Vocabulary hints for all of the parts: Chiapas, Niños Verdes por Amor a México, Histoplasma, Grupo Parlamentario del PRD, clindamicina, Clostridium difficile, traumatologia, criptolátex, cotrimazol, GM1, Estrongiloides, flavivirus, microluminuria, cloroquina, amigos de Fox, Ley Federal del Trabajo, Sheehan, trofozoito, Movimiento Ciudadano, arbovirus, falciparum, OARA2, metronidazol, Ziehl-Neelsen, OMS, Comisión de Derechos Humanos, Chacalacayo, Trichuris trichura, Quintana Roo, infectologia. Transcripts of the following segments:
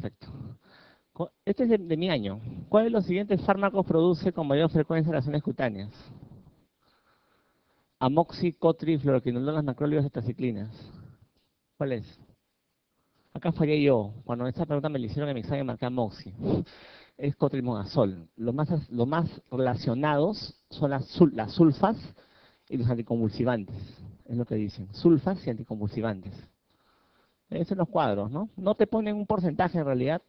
Perfecto. Este es de mi año. ¿Cuál de los siguientes fármacos produce con mayor frecuencia reacciones cutáneas? Amoxicoflotrifluoroquinolonas, macrólidos, tetraciclinas. ¿Cuál es? Acá fallé yo. Cuando esta pregunta me la hicieron en mi examen, marqué amoxi. Es cotrimazol. Los más relacionados son las sulfas y los anticonvulsivantes. Es lo que dicen. Sulfas y anticonvulsivantes. Esos son los cuadros, ¿no? No te ponen un porcentaje en realidad.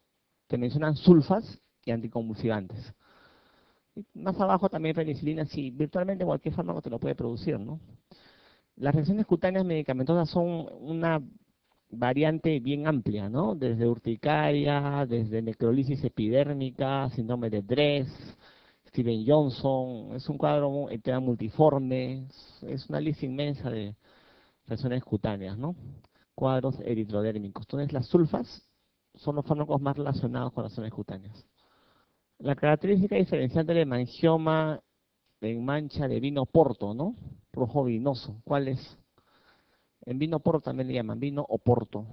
Te mencionan sulfas y anticonvulsivantes. Y más abajo también penicilina. Sí, virtualmente cualquier fármaco te lo puede producir, ¿no? Las reacciones cutáneas medicamentosas son una variante bien amplia, ¿no? Desde urticaria, desde necrólisis epidérmica, síndrome de Dress, Steven Johnson. Es un cuadro multiforme, es una lista inmensa de reacciones cutáneas, ¿no? Cuadros eritrodérmicos. Entonces las sulfas son los fármacos más relacionados con las reacciones cutáneas. La característica diferencial del hemangioma en mancha de vino porto, ¿no? Rojo vinoso. ¿Cuál es? En vino porto también le llaman vino o porto.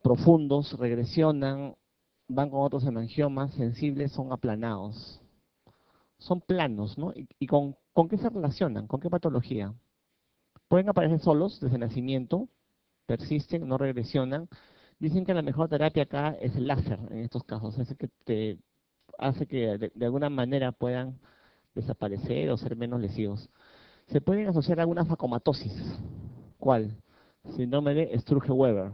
Profundos, regresionan, van con otros hemangiomas, sensibles, son aplanados. Son planos, ¿no? ¿Y con qué se relacionan? ¿Con qué patología? Pueden aparecer solos desde nacimiento, persisten, no regresionan. Dicen que la mejor terapia acá es el láser en estos casos. Es el que te hace que de alguna manera puedan desaparecer o ser menos lesivos. Se pueden asociar a alguna facomatosis. ¿Cuál? Síndrome de Sturge-Weber.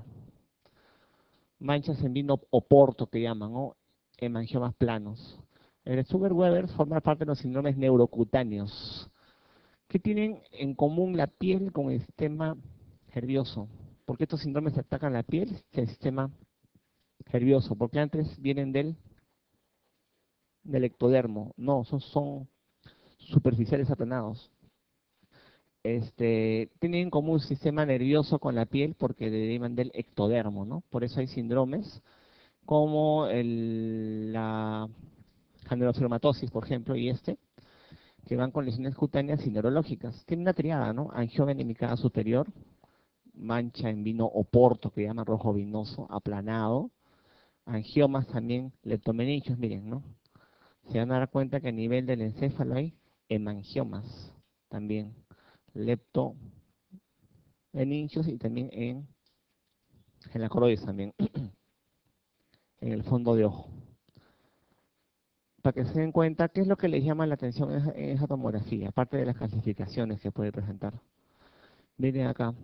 Manchas en vino o porto que llaman, o hemangiomas planos. El Sturge-Weber forma parte de los síndromes neurocutáneos. ¿Qué tienen en común la piel con el sistema nervioso? ¿Por qué estos síndromes atacan la piel y el sistema nervioso? Porque antes vienen del ectodermo. No, son superficiales aplanados. Tienen en común un sistema nervioso con la piel porque derivan del ectodermo, ¿no? Por eso hay síndromes como la aneurofilomatosis, por ejemplo, y que van con lesiones cutáneas y neurológicas. Tiene una triada, ¿no? Angioma enemicada superior, mancha en vino o porto, que llaman rojo vinoso, aplanado. Angiomas también, leptomeningios, miren, ¿no? Se van a dar cuenta que a nivel del encéfalo hay hemangiomas también. Leptomeningios y también en la coroides también, en el fondo de ojo. Para que se den cuenta, ¿qué es lo que les llama la atención en esa tomografía? Aparte de las calcificaciones que puede presentar. Miren acá.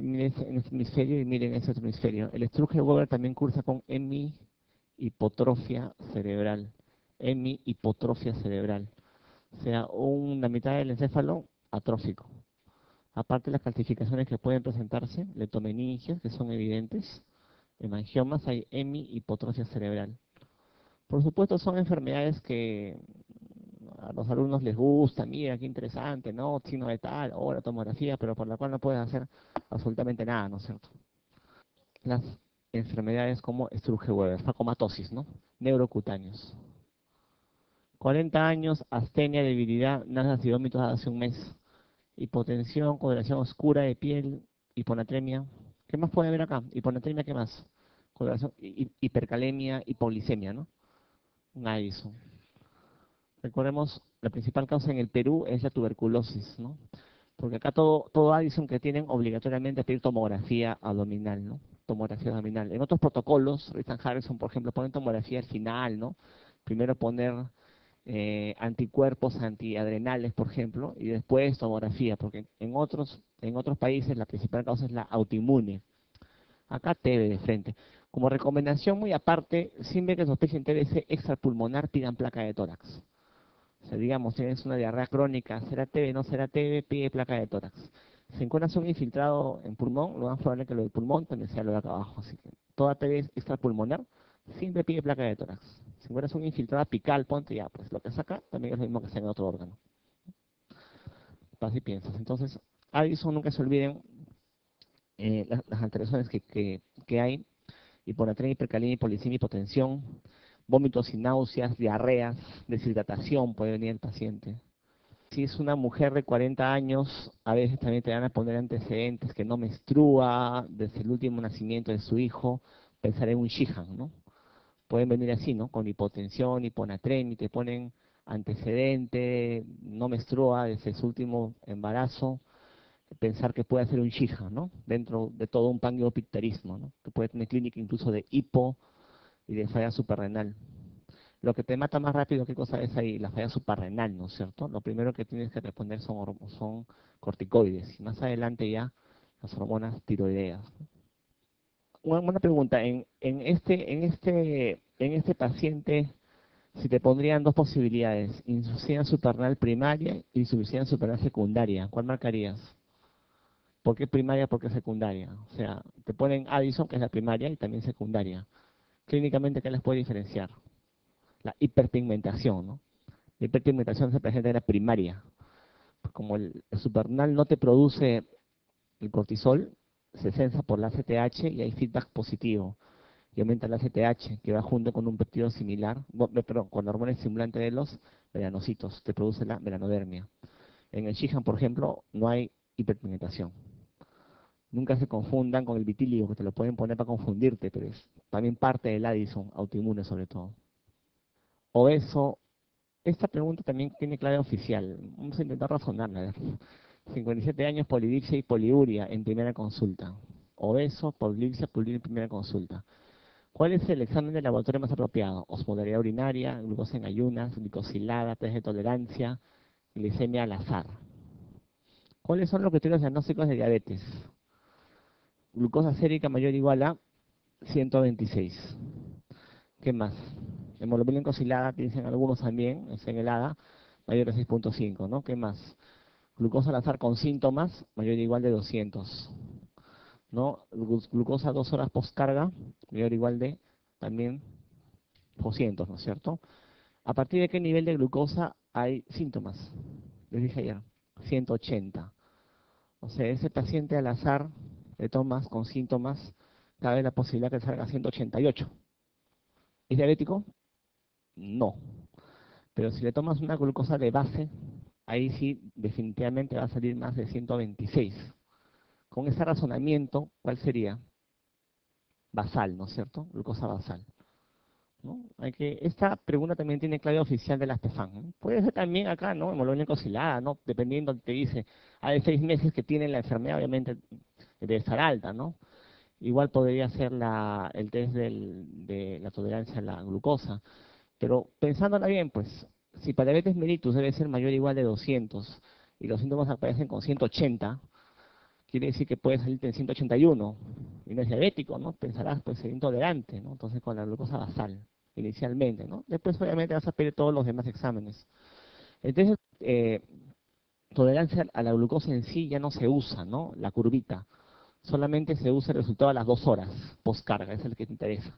Miren este hemisferio y miren ese otro hemisferio. El Sturge-Weber también cursa con hemihipotrofia cerebral. Hemihipotrofia cerebral. O sea, la mitad del encéfalo atrófico. Aparte de las calcificaciones que pueden presentarse, leptomeningios, que son evidentes, hemangiomas, hay hemihipotrofia cerebral. Por supuesto, son enfermedades que a los alumnos les gusta, mira, qué interesante, ¿no? Signo de tal, o la tomografía, pero por la cual no puedes hacer absolutamente nada, ¿no es cierto? Las enfermedades como Sturge-Weber, facomatosis, ¿no? Neurocutáneos. 40 años, astenia, debilidad, náuseas y vómitos hace un mes. Hipotensión, coloración oscura de piel, hiponatremia. ¿Qué más pueden ver acá? Hiponatremia, ¿qué más? Coloración, hipercalemia, hipoglicemia, ¿no? Un Addison. Recordemos, la principal causa en el Perú es la tuberculosis, ¿no? Porque acá todo Addison que tienen obligatoriamente a pedir tomografía abdominal, ¿no? Tomografía abdominal. En otros protocolos, Richard Harrison, por ejemplo, ponen tomografía al final, ¿no? Primero poner anticuerpos antiadrenales, por ejemplo, y después tomografía, porque en otros países la principal causa es la autoinmune. Acá TB de frente. Como recomendación muy aparte, siempre que sospechen TBC extrapulmonar, pidan placa de tórax. O sea, digamos, tienes una diarrea crónica, será TB, no será TB, pide placa de tórax. Si encuentras un infiltrado en pulmón, lo más probable que lo del pulmón también sea lo de acá abajo. Así que toda TB extrapulmonar, siempre pide placa de tórax. Si fueras un infiltrado apical, ponte ya, pues lo que saca también es lo mismo que sea en otro órgano. Así piensas. Entonces, Addison, nunca se olviden las alteraciones que hay. Hiponatremia, hipercalemia, hipolisemia, hipotensión, vómitos y náuseas, diarreas, deshidratación puede venir el paciente. Si es una mujer de 40 años, a veces también te van a poner antecedentes que no menstrua desde el último nacimiento de su hijo, pensar en un Sheehan, ¿no? Pueden venir así, ¿no? Con hipotensión, hiponatrenio, te ponen antecedente, no menstrua desde su último embarazo, pensar que puede hacer un Sheehan, ¿no? Dentro de todo un pangueopicterismo, ¿no? Que puede tener clínica incluso de hipo y de falla suprarrenal. Lo que te mata más rápido, ¿qué cosa es ahí? La falla suprarrenal, ¿no es cierto? Lo primero que tienes que responder son corticoides. Y más adelante ya las hormonas tiroideas. Una pregunta, en este paciente, si te pondrían dos posibilidades, insuficiencia suprarrenal primaria y insuficiencia suprarrenal secundaria, ¿cuál marcarías? ¿Por qué primaria? ¿Por qué secundaria? O sea, te ponen Addison, que es la primaria, y también secundaria. Clínicamente, ¿qué las puede diferenciar? La hiperpigmentación, ¿no? La hiperpigmentación se presenta en la primaria. Como el suprarrenal no te produce el cortisol, se sensa por la ACTH y hay feedback positivo. Y aumenta la ACTH, que va junto con un péptido similar, perdón, con la hormona estimulante de los melanocitos, te produce la melanodermia. En el Sheehan, por ejemplo, no hay hiperpigmentación. Nunca se confundan con el vitíligo, que te lo pueden poner para confundirte, pero es también parte del Addison, autoinmune sobre todo. Obeso, esta pregunta también tiene clave oficial, vamos a intentar razonarla, a ver. 57 años, polidipsia y poliuria en primera consulta. Obeso, polidipsia, poliuria en primera consulta. ¿Cuál es el examen de laboratorio más apropiado? Osmolaridad urinaria, glucosa en ayunas, glicosilada, test de tolerancia, glicemia al azar. ¿Cuáles son los criterios diagnósticos de diabetes? Glucosa sérica mayor o igual a 126. ¿Qué más? Hemoglobina glucosilada, dicen algunos también, es en el ADA, mayor a 6.5, ¿no? ¿Qué más? Glucosa al azar con síntomas, mayor o igual de 200, ¿no? Glucosa 2 horas postcarga, mayor o igual de también 200, ¿no es cierto? ¿A partir de qué nivel de glucosa hay síntomas? Les dije ayer, 180. O sea, ese paciente al azar le tomas con síntomas, cabe la posibilidad que salga 188. ¿Es diabético? No, pero si le tomas una glucosa de base, ahí sí definitivamente va a salir más de 126. Con ese razonamiento, ¿cuál sería? Basal, ¿no es cierto? Glucosa basal, ¿no? Hay que, esta pregunta también tiene clave oficial de la Stefan, ¿eh? Puede ser también acá, ¿no? Hemoglobina glucosilada, ¿no? Dependiendo, te dice, hay 6 meses que tiene la enfermedad, obviamente, de estar alta, ¿no? Igual podría ser el test de la tolerancia a la glucosa. Pero pensándola bien, pues, si para diabetes mellitus debe ser mayor o igual de 200 y los síntomas aparecen con 180, quiere decir que puede salirte en 181 y no es diabético, ¿no? Pensarás, pues, ser intolerante, ¿no? Entonces, con la glucosa basal, inicialmente, ¿no? Después, obviamente, vas a pedir todos los demás exámenes. Entonces, tolerancia a la glucosa en sí ya no se usa, ¿no? La curvita. Solamente se usa el resultado a las 2 horas postcarga, es el que te interesa,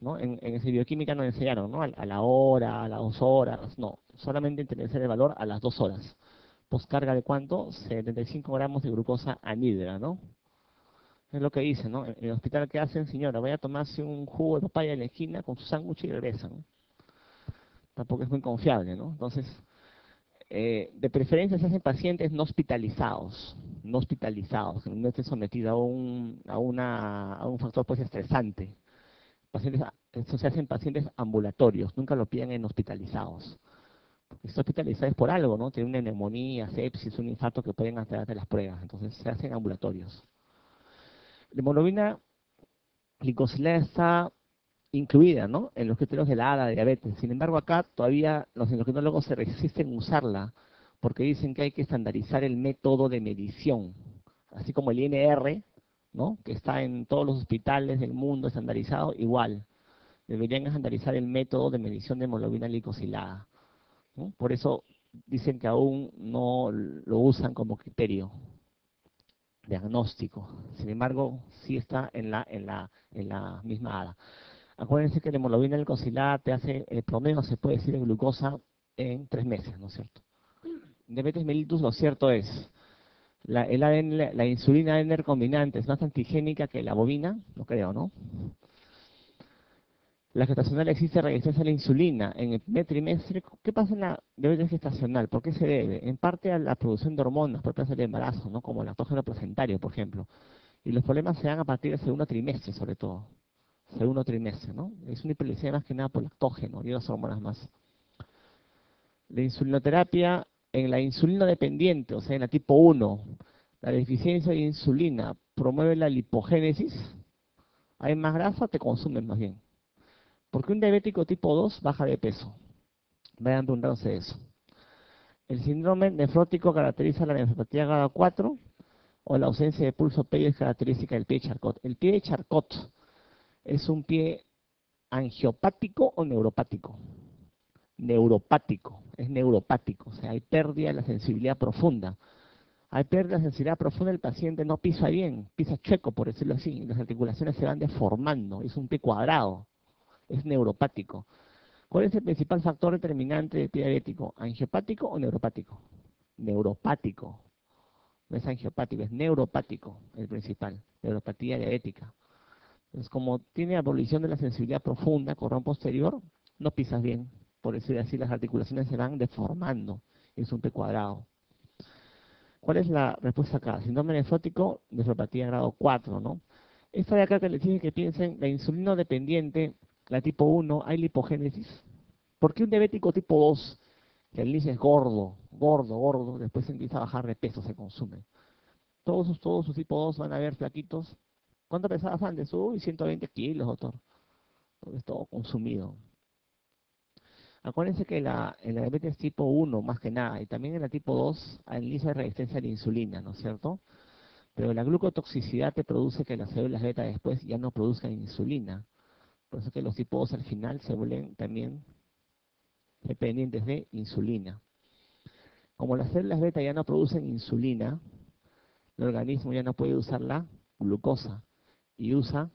¿no? En bioquímica nos enseñaron, ¿no? A la hora, a las 2 horas, no. Solamente interesa el valor a las 2 horas. ¿Postcarga de cuánto? 75 gramos de glucosa anhidra, ¿no? Es lo que dicen, ¿no? En el hospital, ¿qué hacen? Señora, voy a tomarse un jugo de papaya en la esquina con su sándwich y regresan. Tampoco es muy confiable, ¿no? Entonces, de preferencia se hacen pacientes no hospitalizados, que no estén sometidos a un factor, pues, estresante. Pacientes, eso se hacen pacientes ambulatorios, nunca lo piden en hospitalizados. Porque si hospitalizados es por algo, ¿no? Tienen una neumonía, sepsis, un infarto que pueden hacer las pruebas, entonces se hacen ambulatorios. La hemoglobina glicosilada está incluida, ¿no? En los criterios de la ADA, de diabetes. Sin embargo, acá todavía los endocrinólogos se resisten a usarla porque dicen que hay que estandarizar el método de medición. Así como el INR, ¿no? Que está en todos los hospitales del mundo estandarizado, igual. Deberían estandarizar el método de medición de hemoglobina glicosilada, ¿no? Por eso dicen que aún no lo usan como criterio diagnóstico. Sin embargo, sí está en la misma ADA. Acuérdense que la hemoglobina glicosilada te hace el promedio, se puede decir, de glucosa en 3 meses, ¿no es cierto? Diabetes mellitus, lo cierto es, la insulina ADN recombinante es más antigénica que la bovina, no creo, ¿no? La gestacional existe resistencia a la insulina en el primer trimestre. ¿Qué pasa en la diabetes gestacional? ¿Por qué se debe? En parte a la producción de hormonas propias del embarazo, ¿no? Como el lactógeno placentario, por ejemplo. Y los problemas se dan a partir del segundo trimestre, sobre todo. segundo trimestre, ¿no? Es una hiperglicemia más que nada por lactógeno y otras hormonas más. La insulinoterapia en la insulina dependiente, o sea, en la tipo 1, la deficiencia de insulina promueve la lipogénesis. Hay más grasa, te consumen más bien. Porque un diabético tipo 2 baja de peso. Vayan preguntándose eso. El síndrome nefrótico caracteriza la nefropatía grado 4 o la ausencia de pulso pelvis característica del pie de Charcot. El pie de Charcot es un pie angiopático o neuropático. Neuropático, es neuropático, o sea, hay pérdida de la sensibilidad profunda. Hay pérdida de sensibilidad profunda, el paciente no pisa bien, pisa chueco, por decirlo así. Las articulaciones se van deformando, es un pie cuadrado, es neuropático. ¿Cuál es el principal factor determinante del pie diabético? ¿Angiopático o neuropático? Neuropático. No es angiopático, es neuropático el principal, neuropatía diabética. Entonces, como tiene abolición de la sensibilidad profunda, cordón posterior, no pisas bien. Por decir así, las articulaciones se van deformando. Es un pie cuadrado. ¿Cuál es la respuesta acá? Síndrome nefrótico, nefropatía grado 4, ¿no? Esta de acá que les dije que piensen, la insulino dependiente, la tipo 1, hay lipogénesis. ¿Por qué un diabético tipo 2, que al inicio es gordo, gordo, gordo, después empieza a bajar de peso, se consume? Todos sus tipo 2 van a ver flaquitos. ¿Cuánto pesabas antes? Uy, 120 kilos, doctor. Es todo consumido. Acuérdense que en la diabetes tipo 1, más que nada, y también en la tipo 2, al inicio hay resistencia a la insulina, ¿no es cierto? Pero la glucotoxicidad te produce que las células beta después ya no produzcan insulina. Por eso que los tipo 2 al final se vuelven también dependientes de insulina. Como las células beta ya no producen insulina, el organismo ya no puede usar la glucosa y usa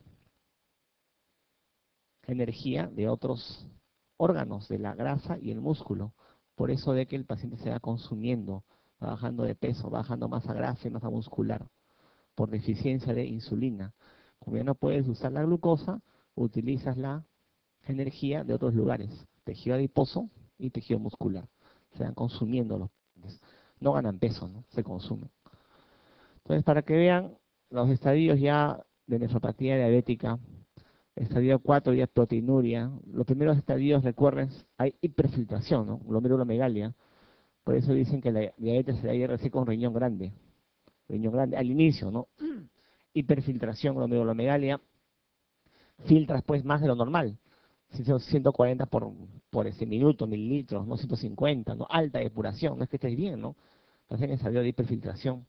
energía de otros órganos, de la grasa y el músculo. Por eso de que el paciente se va consumiendo, va bajando de peso, va bajando masa grasa y masa muscular, por deficiencia de insulina. Como ya no puedes usar la glucosa, utilizas la energía de otros lugares, tejido adiposo y tejido muscular. Se van consumiendo los pacientes. No ganan peso, ¿no? Se consumen. Entonces, para que vean los estadios ya de nefropatía diabética, estadio 4 ya proteinuria. Los primeros estadios, recuerden, hay hiperfiltración, ¿no? Glomerulomegalia. Por eso dicen que la diabetes se da IRC con riñón grande. Riñón grande al inicio, ¿no? Hiperfiltración, glomerulomegalia. Filtras pues más de lo normal. 140 por ese minuto, mililitros, no 150, ¿no? Alta depuración, no es que estés bien, ¿no? Entonces en el estadio de hiperfiltración.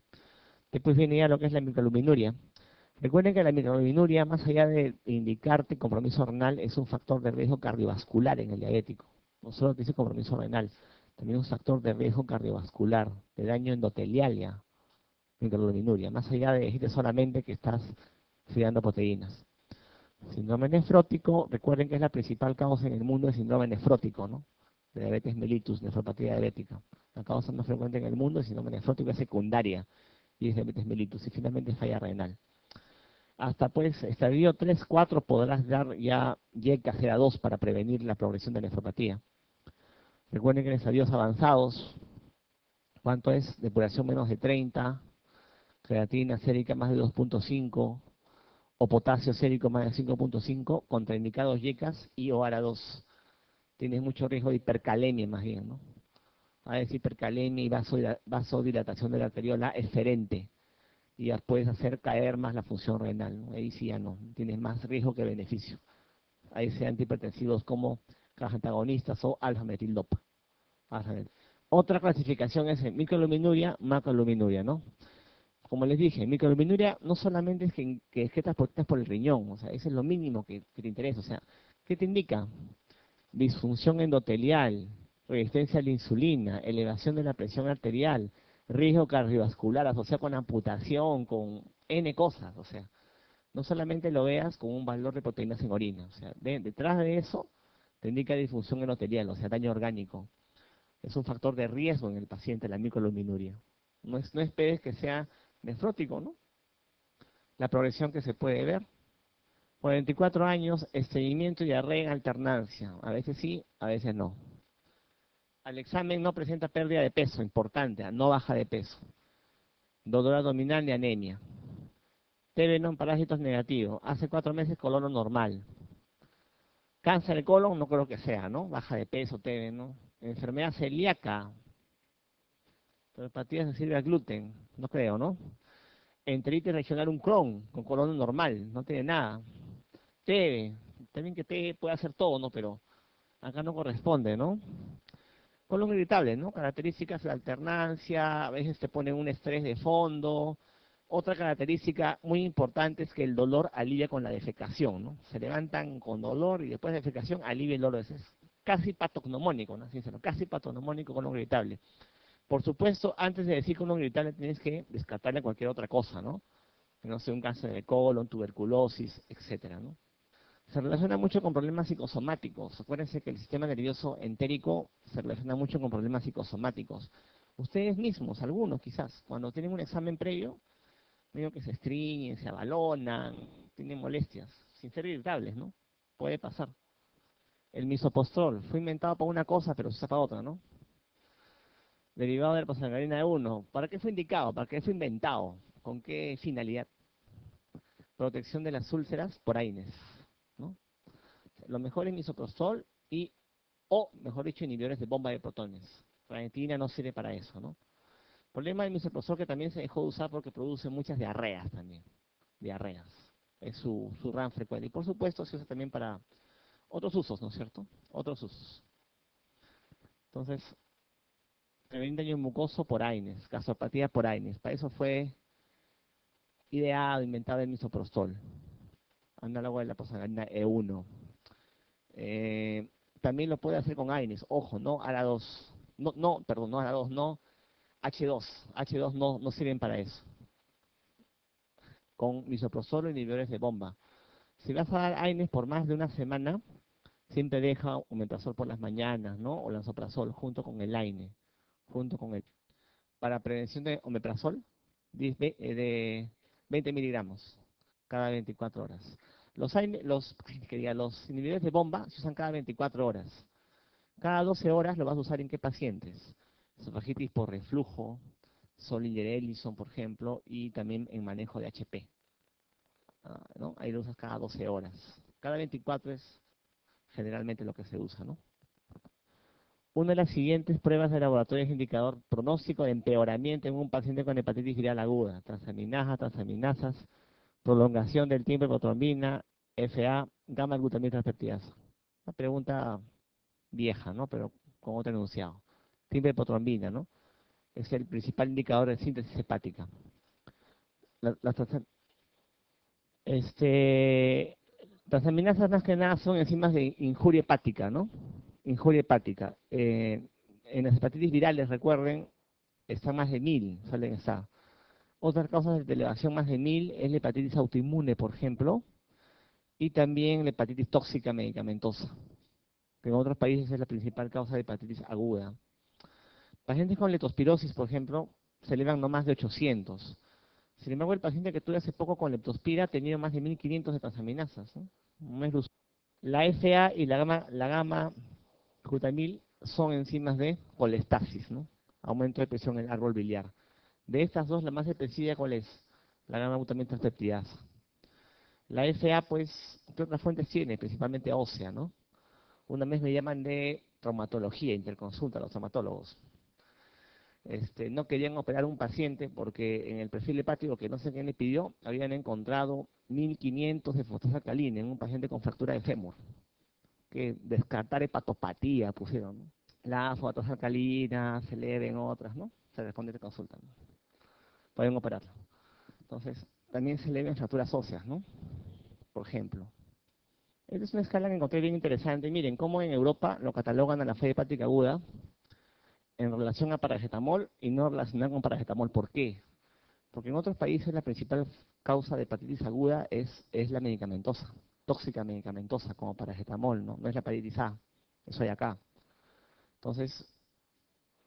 Después viene ya lo que es la microluminuria. Recuerden que la microluminuria, más allá de indicarte compromiso renal, es un factor de riesgo cardiovascular en el diabético. No solo te dice compromiso renal, también es un factor de riesgo cardiovascular, de daño endotelial ya, microluminuria, más allá de decirte solamente que estás oxidando proteínas. Síndrome nefrótico, recuerden que es la principal causa en el mundo de síndrome nefrótico, ¿no? De diabetes mellitus, nefropatía diabética. La causa más frecuente en el mundo de síndrome nefrótico es secundaria y es diabetes mellitus y finalmente falla renal. Hasta pues estadio 3, 4 podrás dar ya GATI para prevenir la progresión de nefropatía. Recuerden que en estadios avanzados, ¿cuánto es? Depuración menos de 30, creatina sérica más de 2.5 o potasio sérico más de 5.5, contraindicados GATI y OARA2. Tienes mucho riesgo de hipercalemia más bien, ¿no? A veces hipercalemia y vasodilatación de la arteriola esferente. Y ya puedes hacer caer más la función renal, ¿no? Ahí sí ya no, tienes más riesgo que beneficio. Ahí sean antihipertensivos como cajas antagonistas o alfa-metildopa. Otra clasificación es en microluminuria, macroluminuria, ¿no? Como les dije, microluminuria no solamente es que excretas proteínas por el riñón, o sea, eso es lo mínimo que te interesa. O sea, ¿qué te indica? Disfunción endotelial, resistencia a la insulina, elevación de la presión arterial, riesgo cardiovascular asociado con amputación, con N cosas, o sea, no solamente lo veas con un valor de proteínas en orina, o sea, detrás de eso te indica disfunción endotelial, o sea, daño orgánico. Es un factor de riesgo en el paciente la microluminuria. No esperes que sea nefrótico, ¿no? La progresión que se puede ver. 44 años, estreñimiento y diarrea en alternancia, a veces sí, a veces no. Al examen no presenta pérdida de peso, importante, no baja de peso. Dolor abdominal ni anemia. TB no, parásitos negativos. Hace 4 meses colono normal. Cáncer de colon no creo que sea, ¿no? Baja de peso, TV, ¿no? Enfermedad celíaca. Hepatitis sensible al gluten, no creo, ¿no? Enteritis regional, un Crohn, con colon normal, no tiene nada. TV, también que TV puede hacer todo, ¿no? Pero acá no corresponde, ¿no? Colon irritable, ¿no? Características, la alternancia, a veces te ponen un estrés de fondo. Otra característica muy importante es que el dolor alivia con la defecación, ¿no? Se levantan con dolor y después de defecación alivia el dolor. Es casi patognomónico, ¿no? Sí, casi patognomónico, colon irritable. Por supuesto, antes de decir colon irritable tienes que descartarle cualquier otra cosa, ¿no? Que no sea un cáncer de colon, tuberculosis, etcétera, ¿no? Se relaciona mucho con problemas psicosomáticos. Acuérdense que el sistema nervioso entérico se relaciona mucho con problemas psicosomáticos. Ustedes mismos, algunos quizás, cuando tienen un examen previo, medio que se estriñen, se abalonan, tienen molestias, sin ser irritables, ¿no? Puede pasar. El misopostrol fue inventado para una cosa, pero se usa para otra, ¿no? Derivado de la pasangarina de 1. ¿Para qué fue indicado? ¿Para qué fue inventado? ¿Con qué finalidad? Protección de las úlceras por aines, ¿no? Lo mejor es misoprostol y, o mejor dicho, inhibidores de bomba de protones. Pranitina no sirve para eso, ¿no? El problema del misoprostol que también se dejó de usar porque produce muchas diarreas también. Diarreas. Es su gran frecuente. Y por supuesto se usa también para otros usos, ¿no es cierto? Otros usos. Entonces, prevenir daño mucoso por AINES, gastropatía por AINES. Para eso fue ideado, inventado el misoprostol, análogo de la pasangarina E1. También lo puede hacer con AINES, ojo, no a la 2, no a la 2, no, H2 no sirven para eso. Con misoprostol o inhibidores de bomba. Si vas a dar AINES por más de una semana, siempre deja un omeprazol por las mañanas, ¿no? O lansoprazol junto con el AINE. Para prevención de omeprazol, de 20 miligramos cada 24 horas. Los inhibidores de bomba se usan cada 24 horas. Cada 12 horas lo vas a usar en qué pacientes. Esofagitis por reflujo, Solinger-Ellison, por ejemplo, y también en manejo de HP. ¿No? Ahí lo usas cada 12 horas. Cada 24 es generalmente lo que se usa, ¿no? Una de las siguientes pruebas de laboratorio es indicador pronóstico de empeoramiento en un paciente con hepatitis viral aguda. Transaminasas, transaminasas, prolongación del tiempo de protrombina, FA, gamma-glutamina transpertidasa. Una pregunta vieja, ¿no? Pero con otro enunciado. Tiempo de protrombina, ¿no? Es el principal indicador de síntesis hepática. Transaminasas más que nada son enzimas de injuria hepática, ¿no? Injuria hepática. En las hepatitis virales, recuerden, están más de 1000, suelen estar. Otras causas de elevación más de 1000 es la hepatitis autoinmune, por ejemplo, y también la hepatitis tóxica medicamentosa, que en otros países es la principal causa de hepatitis aguda. Pacientes con leptospirosis, por ejemplo, se elevan no más de 800. Sin embargo, el paciente que tuve hace poco con leptospira ha tenido más de 1500 de transaminasas, ¿no? La FA y la gamma glutamil son enzimas de colestasis, ¿no? Aumento de presión en el árbol biliar. De estas dos, la más específica, ¿cuál es? La gamma-glutamina transpertidasa. La FA, pues, ¿qué otras fuentes tiene? Principalmente ósea, ¿no? Una vez me llaman de traumatología, interconsulta a los traumatólogos. No querían operar a un paciente porque en el perfil hepático, que no sé quién le pidió, habían encontrado 1500 de fosfataza alcalina en un paciente con fractura de fémur. Que descartar hepatopatía pusieron, ¿no? La fosfatasa alcalina, se eleven otras, ¿no? Se responde te consultan, ¿no? Pueden operarlo. Entonces, también se eleven fracturas óseas, ¿no? Por ejemplo. Esta es una escala que encontré bien interesante. Miren cómo en Europa lo catalogan a la falla hepática aguda en relación a paracetamol y no relacionado con paracetamol. ¿Por qué? Porque en otros países la principal causa de hepatitis aguda es la medicamentosa. Tóxica medicamentosa, como paracetamol, ¿no? No es la hepatitis A, eso hay acá. Entonces,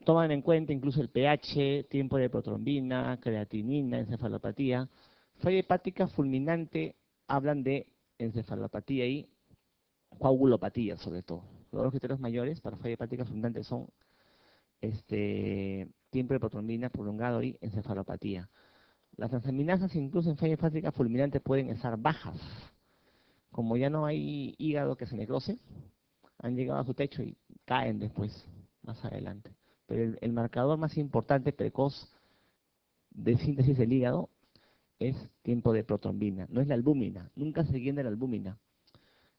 toman en cuenta incluso el pH, tiempo de protrombina, creatinina, encefalopatía. Falla hepática fulminante, hablan de encefalopatía y coagulopatía, sobre todo. Los dos criterios mayores para falla hepática fulminante son tiempo de protrombina prolongado y encefalopatía. Las transaminasas, incluso en falla hepática fulminante, pueden estar bajas. como ya no hay hígado que se necrose, han llegado a su techo y caen después, más adelante. Pero el marcador más importante, precoz, de síntesis del hígado es tiempo de protrombina. No es la albúmina, nunca se llena la albúmina.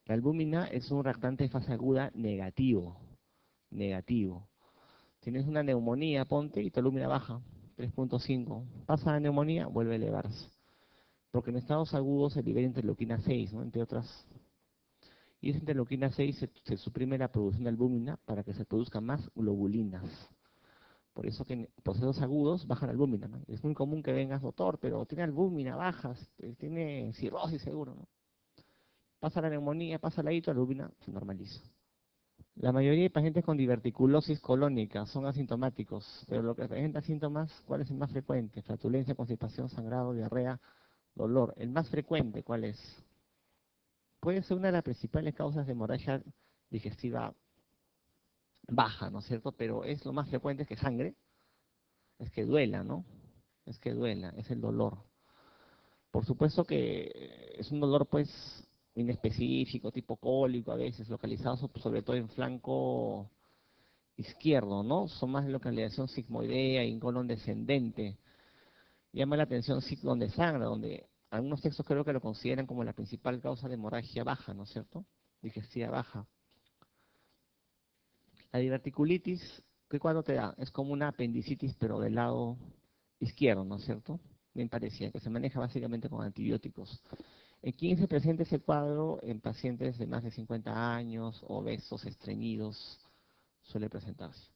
La albúmina es un reactante de fase aguda negativo, negativo. Tienes una neumonía, ponte, y tu albúmina baja, 3.5. Pasa la neumonía, vuelve a elevarse. Porque en estados agudos se libera interleuquina 6, ¿no? Entre otras. Y esa interleuquina 6 se suprime la producción de albúmina para que se produzcan más globulinas. Por eso que en procesos agudos baja la albúmina, ¿no? Es muy común que vengas, doctor, pero tiene albúmina, bajas, tiene cirrosis seguro, ¿no? Pasa la neumonía, pasa la hito, la albúmina se normaliza. La mayoría de pacientes con diverticulosis colónica son asintomáticos, pero lo que presenta síntomas, ¿cuál es el más frecuente? Flatulencia, constipación, sangrado, diarrea, dolor. ¿El más frecuente cuál es? Puede ser una de las principales causas de hemorragia digestiva baja, ¿no es cierto? Pero es lo más frecuente, es que sangre, es que duela, ¿no? Es que duela, es el dolor. Por supuesto que es un dolor, pues, inespecífico, tipo cólico a veces, localizado sobre todo en flanco izquierdo, ¿no? Son más de localización sigmoidea y en colon descendente. Llama la atención donde sangra, donde algunos textos creo que lo consideran como la principal causa de hemorragia baja, ¿no es cierto? Digestiva baja. La diverticulitis, ¿qué cuadro te da? Es como una apendicitis, pero del lado izquierdo, ¿no es cierto? Bien parecía, que se maneja básicamente con antibióticos. ¿En quién se presenta ese cuadro? En pacientes de más de 50 años, obesos, estreñidos, suele presentarse.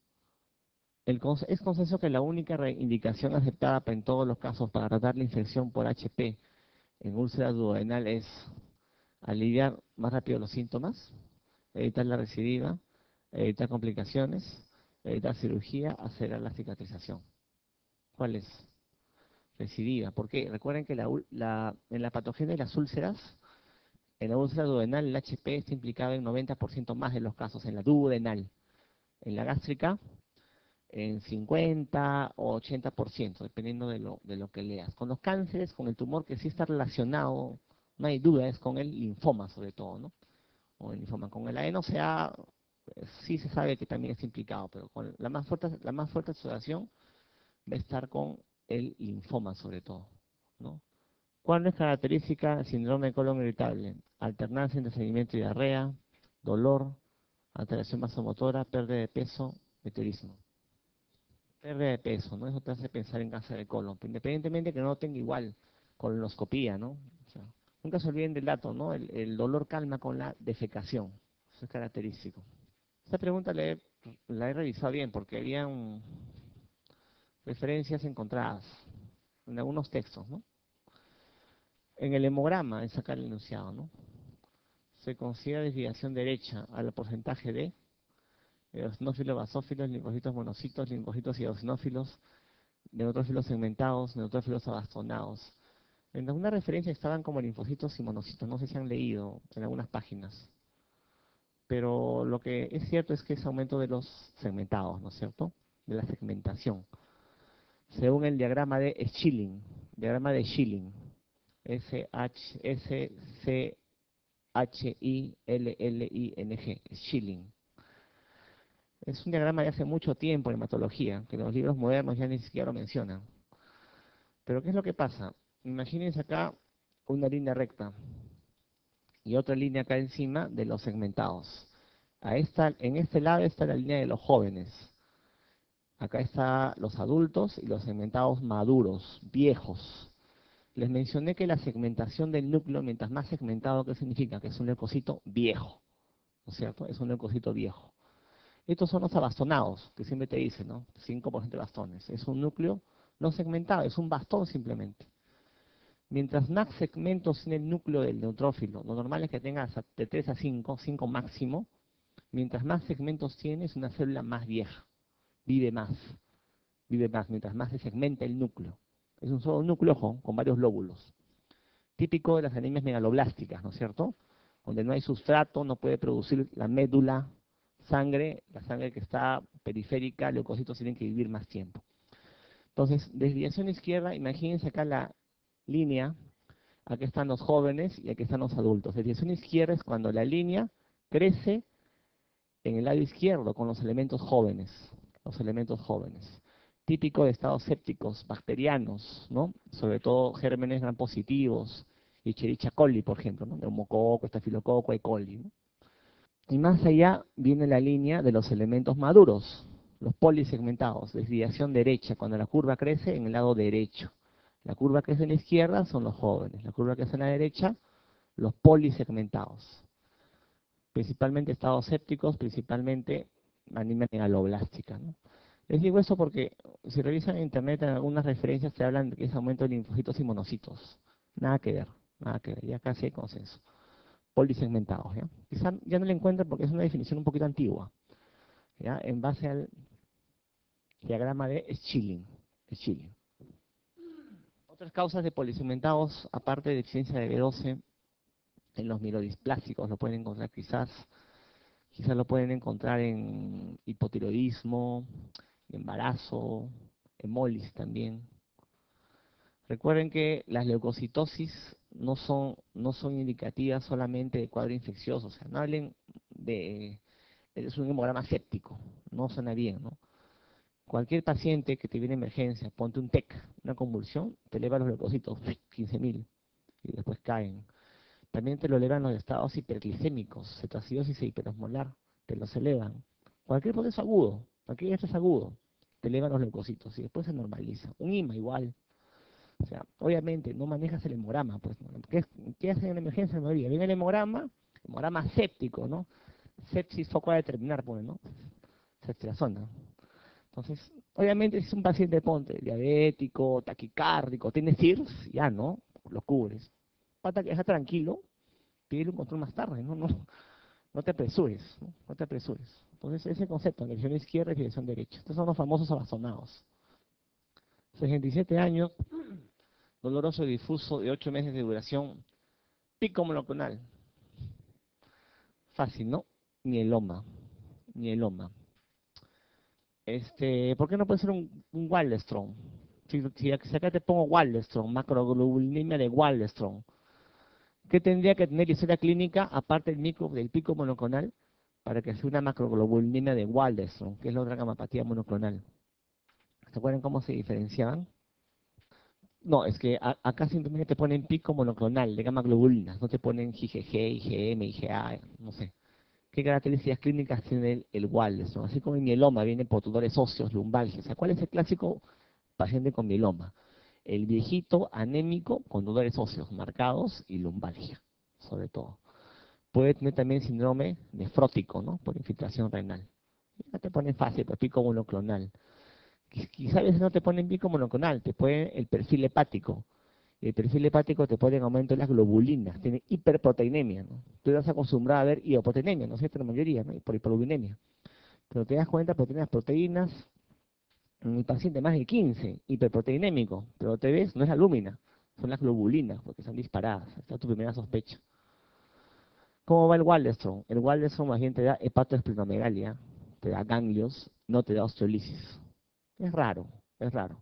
Es consenso que la única indicación aceptada en todos los casos para tratar la infección por HP en úlcera duodenal es aliviar más rápido los síntomas, evitar la recidiva, evitar complicaciones, evitar cirugía, acelerar la cicatrización. ¿Cuál es? Recidiva. Porque recuerden que en la patogenia de las úlceras, en la úlcera duodenal, el HP está implicado en 90% más de los casos, en la duodenal. En la gástrica, en 50 o 80%, dependiendo de lo que leas. Con los cánceres, con el tumor que sí está relacionado, no hay duda, es con el linfoma sobre todo, ¿no? O el linfoma. Con el adenocea, sí se sabe que también está implicado, pero con la más fuerte asociación va a estar con el linfoma sobre todo, ¿no? ¿Cuál es característica del síndrome de colon irritable? Alternancia entre estreñimiento y diarrea, dolor, alteración vasomotora, pérdida de peso, meteorismo. Pérdida de peso, ¿no? Eso te hace pensar en cáncer de colon, independientemente de que no tenga igual colonoscopía, ¿no? O sea, nunca se olviden del dato, ¿no? El dolor calma con la defecación. Eso es característico. Esta pregunta la he revisado bien porque habían referencias encontradas en algunos textos, ¿no? En el hemograma, es acá el enunciado, ¿no? Se considera desviación derecha al porcentaje de eosinófilos, basófilos, linfocitos, monocitos, linfocitos y eosinófilos, neutrófilos segmentados, neutrófilos abastonados. En alguna referencia estaban como linfocitos y monocitos, no sé si han leído en algunas páginas. Pero lo que es cierto es que es aumento de los segmentados, ¿no es cierto? De la segmentación. Según el diagrama de Schilling, S-H-I-L-L-I-N-G, Schilling. Es un diagrama de hace mucho tiempo en hematología, que los libros modernos ya ni siquiera lo mencionan. Pero ¿qué es lo que pasa? Imagínense acá una línea recta y otra línea acá encima de los segmentados. En este lado está la línea de los jóvenes. Acá están los adultos y los segmentados maduros, viejos. Les mencioné que la segmentación del núcleo, mientras más segmentado, ¿qué significa? Que es un leucocito viejo, ¿no es cierto? Es un leucocito viejo. Estos son los abastonados, que siempre te dicen, ¿no? 5% de bastones. Es un núcleo no segmentado, es un bastón simplemente. Mientras más segmentos en el núcleo del neutrófilo, lo normal es que tenga de 3 a 5, 5 máximo, mientras más segmentos tiene, es una célula más vieja. Vive más, mientras más se segmenta el núcleo. Es un solo núcleo, ojo, con varios lóbulos. Típico de las anemias megaloblásticas, ¿no es cierto? Donde no hay sustrato, no puede producir la médula, la sangre que está periférica, leucocitos tienen que vivir más tiempo. Entonces, desviación izquierda, imagínense acá la línea, aquí están los jóvenes y aquí están los adultos. La dirección izquierda es cuando la línea crece en el lado izquierdo con los elementos jóvenes. Típico de estados sépticos, bacterianos, ¿no? Sobre todo gérmenes gran positivos, Escherichia coli, por ejemplo, ¿no? Neumococo, estafilococo, E. coli, ¿no? Y más allá viene la línea de los elementos maduros, los polisegmentados, desviación derecha, cuando la curva crece en el lado derecho. La curva que es en la izquierda son los jóvenes, la curva que es en la derecha, los polisegmentados. Principalmente estados sépticos, principalmente anemia megaloblástica, ¿no? Les digo eso porque si revisan en internet en algunas referencias te hablan de que es aumento de linfocitos y monocitos. Nada que ver, nada que ver, ya casi hay consenso. Polisegmentados, ¿ya? Quizás ya no lo encuentran porque es una definición un poquito antigua, ¿ya? En base al diagrama de Schilling. Otras causas de polisegmentados, aparte de deficiencia de B12, en los mielodisplásicos lo pueden encontrar quizás, lo pueden encontrar en hipotiroidismo, embarazo, hemolis también. Recuerden que las leucocitosis no son indicativas solamente de cuadro infeccioso, o sea, no hablen de, es un hemograma séptico, no suena bien, ¿no? Cualquier paciente que te viene emergencia, ponte un TEC, una convulsión, te eleva los leucocitos, 15.000, y después caen. También te lo elevan los estados hiperglicémicos, cetoacidosis e hiperosmolar, te los elevan. Cualquier proceso agudo, cualquier estrés agudo, te elevan los leucocitos y después se normaliza. Un IMA igual. O sea, obviamente no manejas el hemograma, pues, ¿no? ¿Qué hacen en emergencia? No había. Viene el hemograma séptico, ¿no? Sepsis foco a determinar, pues, ¿no? Sepsirazona. Entonces, obviamente si es un paciente, ponte, diabético, taquicárdico, tiene CIRS, ya no, lo cubres. Para que deja tranquilo, pídele un control más tarde, no te apresures, ¿no? No te apresures. Entonces, ese concepto, dirección izquierda y dirección derecha. Estos son los famosos abazonados. 67 años, doloroso y difuso, de 8 meses de duración, pico monoclonal. Fácil, ¿no? Mieloma, mieloma. ¿Por qué no puede ser un Waldenström? Si acá te pongo Waldenström, macroglobulinemia de Waldenström, ¿qué tendría que tener historia clínica aparte del pico monoclonal para que sea una macroglobulinemia de Waldenström, que es la otra gamapatía monoclonal? ¿Se acuerdan cómo se diferenciaban? No, es que acá simplemente te ponen pico monoclonal de gamma globulinas, no te ponen IgG, IgM, IgA, no sé. ¿Qué características clínicas tiene el Waldenström? Así como el mieloma viene por tumores óseos, lumbalgias. O sea, ¿cuál es el clásico paciente con mieloma? El viejito anémico con tumores óseos marcados y lumbalgia, sobre todo. Puede tener también síndrome nefrótico, ¿no? Por infiltración renal. No te ponen fácil, pero pico monoclonal. Quizá a veces no te ponen pico monoclonal, te ponen el perfil hepático. El perfil hepático te pone en aumento de las globulinas, tiene hiperproteinemia, ¿no? Tú estás acostumbrado a ver hipoproteinemia, ¿no es cierto? La mayoría, ¿no? Por hiperglucinemia. Pero te das cuenta porque tienes proteínas, en el paciente más de 15, hiperproteinémico, pero te ves, no es la lúmina, son las globulinas, porque están disparadas. Esta es tu primera sospecha. ¿Cómo va el Waldenström? El Waldenström más bien te da hepatoesplenomegalia, te da ganglios, no te da osteolisis. Es raro, es raro.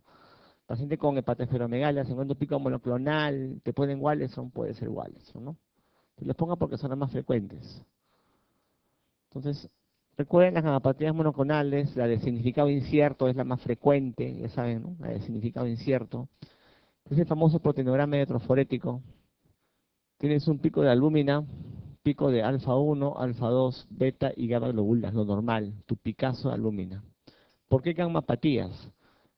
Paciente con hepatoesplenomegalia, se encuentra un pico monoclonal, te ponen Waldenström, puede ser Waldenström, ¿no? Te los ponga porque son las más frecuentes. Entonces, recuerden las gamapatías monoclonales, la de significado incierto es la más frecuente, ya saben, ¿no? La de significado incierto. Es el famoso proteinograma heteroforético. Tienes un pico de albúmina, pico de alfa 1, alfa 2, beta y gamma globulinas, lo normal, tu picazo de albúmina. ¿Por qué gamapatías?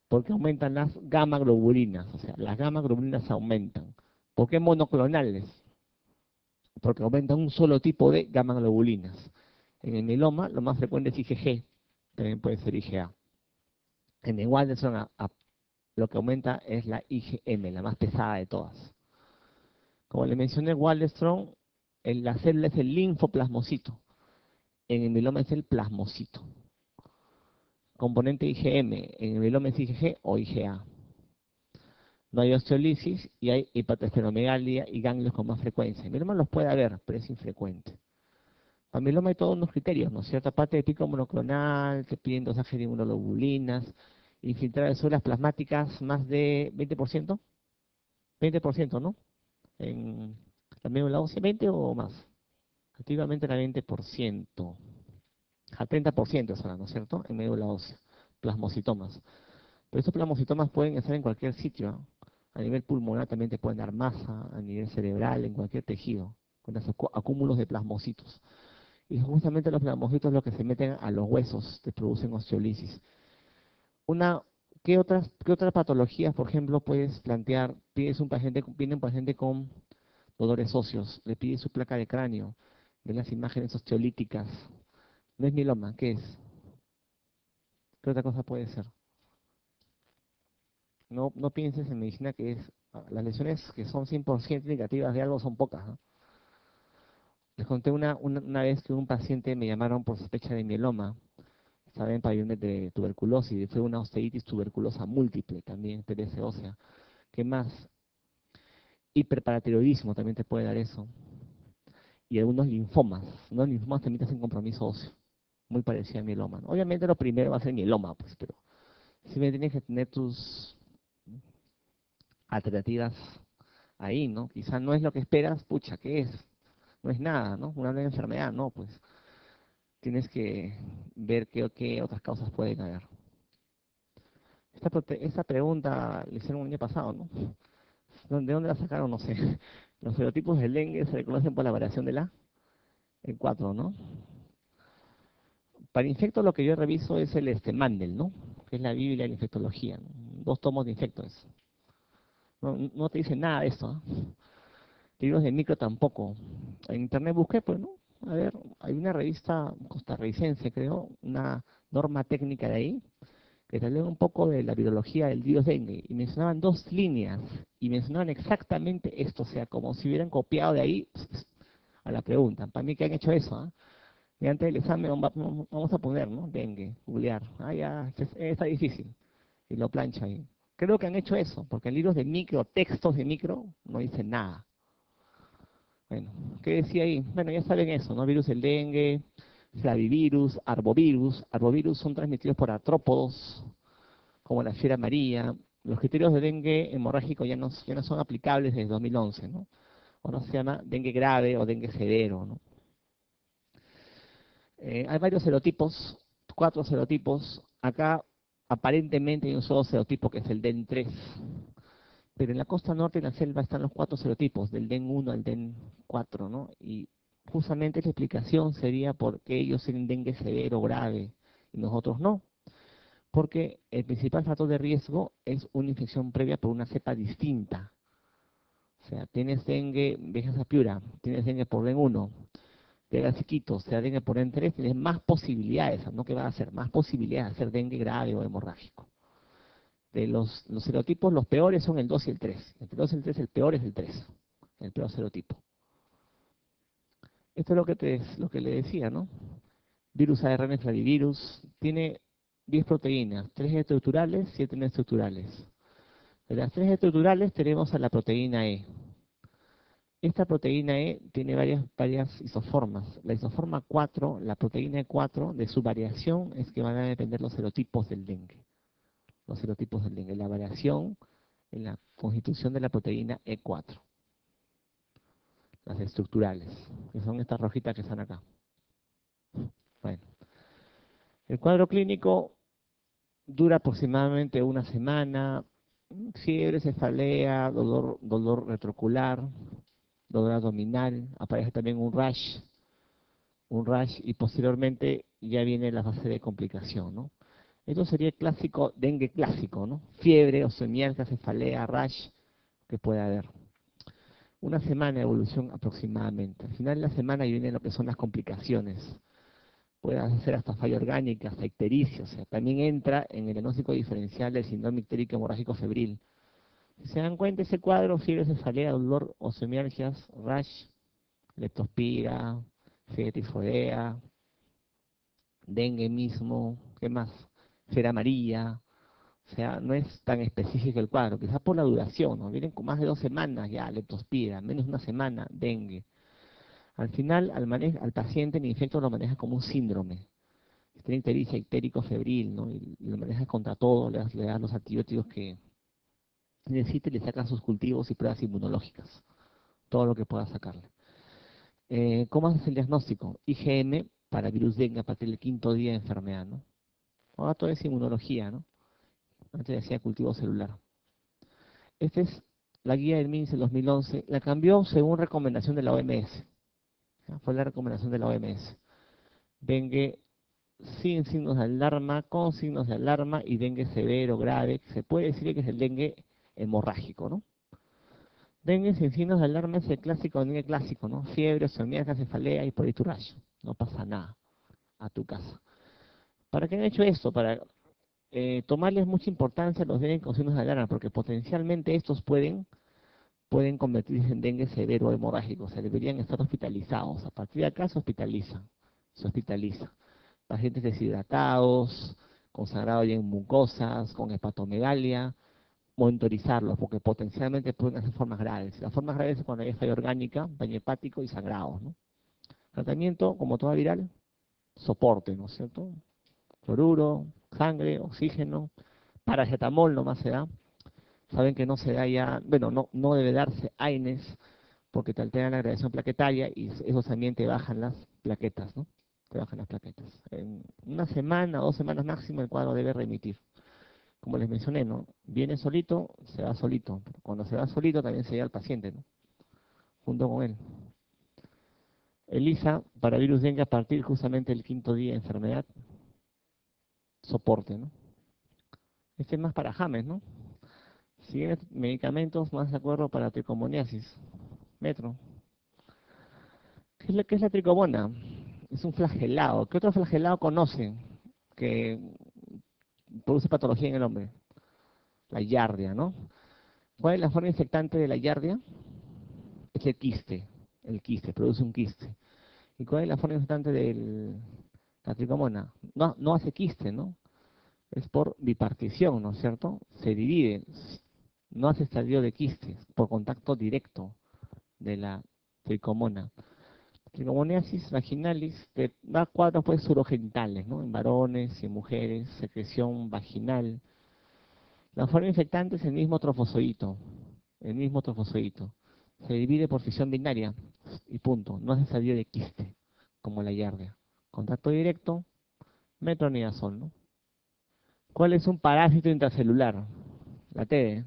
Porque aumentan las gamma globulinas, o sea, las gamma globulinas aumentan. ¿Por qué monoclonales? Porque aumentan un solo tipo de gamma globulinas. En el mieloma lo más frecuente es IgG, también puede ser IgA. En el Waldenström lo que aumenta es la IgM, la más pesada de todas. Como le mencioné, Waldenström, la célula es el linfoplasmocito. En el mieloma es el plasmocito. Componente IgM, en el mieloma es IgG o IgA. No hay osteolisis y hay hepatoesplenomegalia y ganglios con más frecuencia. El mieloma los puede haber, pero es infrecuente. Para mieloma hay todos unos criterios, ¿no? Cierta parte de pico monoclonal, te piden dosaje de inmunoglobulinas, infiltrado de células plasmáticas más de 20%, ¿no? en también un lado 20 o más. Activamente la 20%, a 30% es ahora, ¿no es cierto? En médula ósea, plasmocitomas. Pero estos plasmocitomas pueden estar en cualquier sitio, ¿no? A nivel pulmonar también te pueden dar masa, a nivel cerebral, en cualquier tejido, con esos acúmulos de plasmocitos. Y justamente los plasmocitos lo que se meten a los huesos, te producen osteolisis. ¿Qué otras patologías, por ejemplo, puedes plantear? Viene un paciente con dolores óseos, le pide su placa de cráneo, ven las imágenes osteolíticas. No es mieloma, ¿qué es? ¿Qué otra cosa puede ser? No pienses en medicina que es... Las lesiones que son 100% negativas de algo son pocas, ¿no? Les conté una vez que un paciente me llamaron por sospecha de mieloma. Estaba en pabellón de tuberculosis, fue una osteitis tuberculosa múltiple también, PTS ósea. ¿Qué más? Hiperparatiroidismo también te puede dar eso. Y algunos linfomas. Unos linfomas también te hacen compromiso óseo. Muy parecido a mieloma, ¿no? Obviamente lo primero va a ser mieloma, pues, pero si me tienes que tener tus alternativas ahí, ¿no? Quizá no es lo que esperas, pucha, ¿qué es? No es nada, ¿no? Una nueva enfermedad, ¿no? Pues tienes que ver qué otras causas pueden haber. Esta pregunta le hicieron un año pasado, ¿no? ¿De dónde la sacaron? No sé. Los serotipos del dengue se reconocen por la variación de la E4, ¿no? Para infecto lo que yo reviso es el Mandel, ¿no? Que es la Biblia de la infectología, ¿no? 2 tomos de infectos. No te dice nada de eso, ¿eh? Libros de micro tampoco. En internet busqué, pues, ¿no? A ver, hay una revista costarricense, creo, una norma técnica de ahí, que te hablaba un poco de la virología del virus dengue, y mencionaban 2 líneas, y mencionaban exactamente esto, o sea, como si hubieran copiado de ahí a la pregunta. Para mí que han hecho eso, ¿eh? Y antes del examen vamos a poner, ¿no? Dengue, googlear. Ah, ya, está difícil. Y lo plancha ahí. Creo que han hecho eso, porque en libros de micro, textos de micro, no dicen nada. Bueno, ¿qué decía ahí? Bueno, ya saben eso, ¿no? Virus del dengue, flavivirus, arbovirus. Arbovirus son transmitidos por artrópodos, como la fiera amarilla. Los criterios de dengue hemorrágico ya no son aplicables desde 2011, ¿no? Ahora se llama dengue grave o dengue severo, ¿no? Hay varios serotipos, 4 serotipos. Acá aparentemente hay un solo serotipo que es el DEN3. Pero en la costa norte, en la selva, están los 4 serotipos, del DEN1 al DEN4, ¿no? Y justamente la explicación sería por qué ellos tienen dengue severo, grave, y nosotros no. Porque el principal factor de riesgo es una infección previa por una cepa distinta. O sea, tienes dengue Vieja Piura, tienes dengue por DEN1, te hagas chiquito, te da dengue por DEN3, tienes más posibilidades, ¿no? ¿Qué va a hacer? Más posibilidades de hacer dengue grave o hemorrágico. De los serotipos, los peores son el 2 y el 3. Entre el 2 y el 3, el peor es el 3. El peor serotipo. Esto es lo que le decía, ¿no? Virus ARN flavivirus. Tiene 10 proteínas. 3 estructurales, 7 no estructurales. De las 3 estructurales tenemos a la proteína E. Esta proteína E tiene varias isoformas. La isoforma 4, la proteína E4, de su variación es que van a depender los serotipos del dengue. Los serotipos del dengue, la variación en la constitución de la proteína E4. Las estructurales, que son estas rojitas que están acá. Bueno, el cuadro clínico dura aproximadamente una semana, fiebre, cefalea, dolor retrocular, dolor abdominal, aparece también un rash y posteriormente ya viene la fase de complicación, ¿no? Esto sería el clásico, dengue clásico, ¿no? Fiebre, osteomialgia, cefalea, rash, que puede haber. Una semana de evolución aproximadamente. Al final de la semana vienen lo que son las complicaciones. Puede hacer hasta falla orgánica, hasta ictericia. O sea, también entra en el diagnóstico diferencial del síndrome ictérico hemorrágico febril. Si se dan cuenta, ese cuadro, fiebre, cefalea, dolor, osteomialgias, rash, leptospira, fiebre tifoidea, dengue mismo, ¿qué más? Fiera amarilla, o sea, no es tan específico el cuadro, quizás por la duración, ¿no? Vienen con más de 2 semanas ya, leptospira, menos de una semana, dengue. Al final, al paciente el infecto lo maneja como un síndrome. Tiene ictericia, ictérico, febril, ¿no? Y lo maneja contra todo, le das los antibióticos que necesite, le sacan sus cultivos y pruebas inmunológicas. todo lo que pueda sacarle. ¿Cómo haces el diagnóstico? IgM para virus dengue a partir del quinto día de enfermedad, ¿no? Ahora todo es inmunología, ¿no? Antes decía cultivo celular. Esta es la guía del MINSS del 2011. La cambió según recomendación de la OMS. Fue la recomendación de la OMS. Dengue sin signos de alarma, con signos de alarma y dengue severo, grave. Se puede decir que es el dengue hemorrágico, ¿no? Dengue sin signos de alarma es el clásico, dengue clásico, ¿no? Fiebre, osteomía, cefalea y polituralgia. No pasa nada, a tu casa. ¿Para qué han hecho esto? Para tomarles mucha importancia a los dengue con signos de alarma, porque potencialmente estos pueden convertirse en dengue severo o hemorrágico. O sea, deberían estar hospitalizados. A partir de acá se hospitalizan. Se hospitaliza. Pacientes deshidratados, con sangrado en mucosas, con hepatomegalia, monitorizarlos, porque potencialmente pueden hacer formas graves. Las formas graves es cuando hay falla orgánica, daño hepático y sangrado, ¿no? Tratamiento, como toda viral, soporte, ¿no es cierto? Cloruro, sangre, oxígeno, paracetamol nomás se da. Saben que no se da ya, bueno, no debe darse AINES, porque te alteran la gradación plaquetaria y eso también te bajan las plaquetas, ¿no? Te bajan las plaquetas. En una semana, 2 semanas máximo el cuadro debe remitir. Como les mencioné, ¿no? Viene solito, se va solito. Cuando se va solito también se lleva al paciente, ¿no? Junto con él. ELISA para virus dengue a partir justamente del quinto día de enfermedad. Soporte, ¿no? Este es más para James, ¿no? Siguientes medicamentos más de acuerdo para tricomoniasis. Metro. ¿Qué es la tricomona? Es un flagelado. ¿Qué otro flagelado conocen que produce patología en el hombre? La giardia, ¿no? ¿Cuál es la forma infectante de la giardia? Es el quiste. El quiste, produce un quiste. ¿Y cuál es la forma infectante de la tricomona? No hace quiste, ¿no? Es por bipartición, ¿no es cierto? Se divide. No hace estadio de quistes por contacto directo de la tricomona. Tricomoniasis vaginalis te da cuadros pues surogentales, ¿no? En varones y mujeres, secreción vaginal. La forma infectante es el mismo trofozoito, el mismo trofozoito. Se divide por fisión binaria y punto. No hace salida de quiste, como la giardia. Contacto directo, metronidazol, ¿no? ¿Cuál es un parásito intracelular? La TB.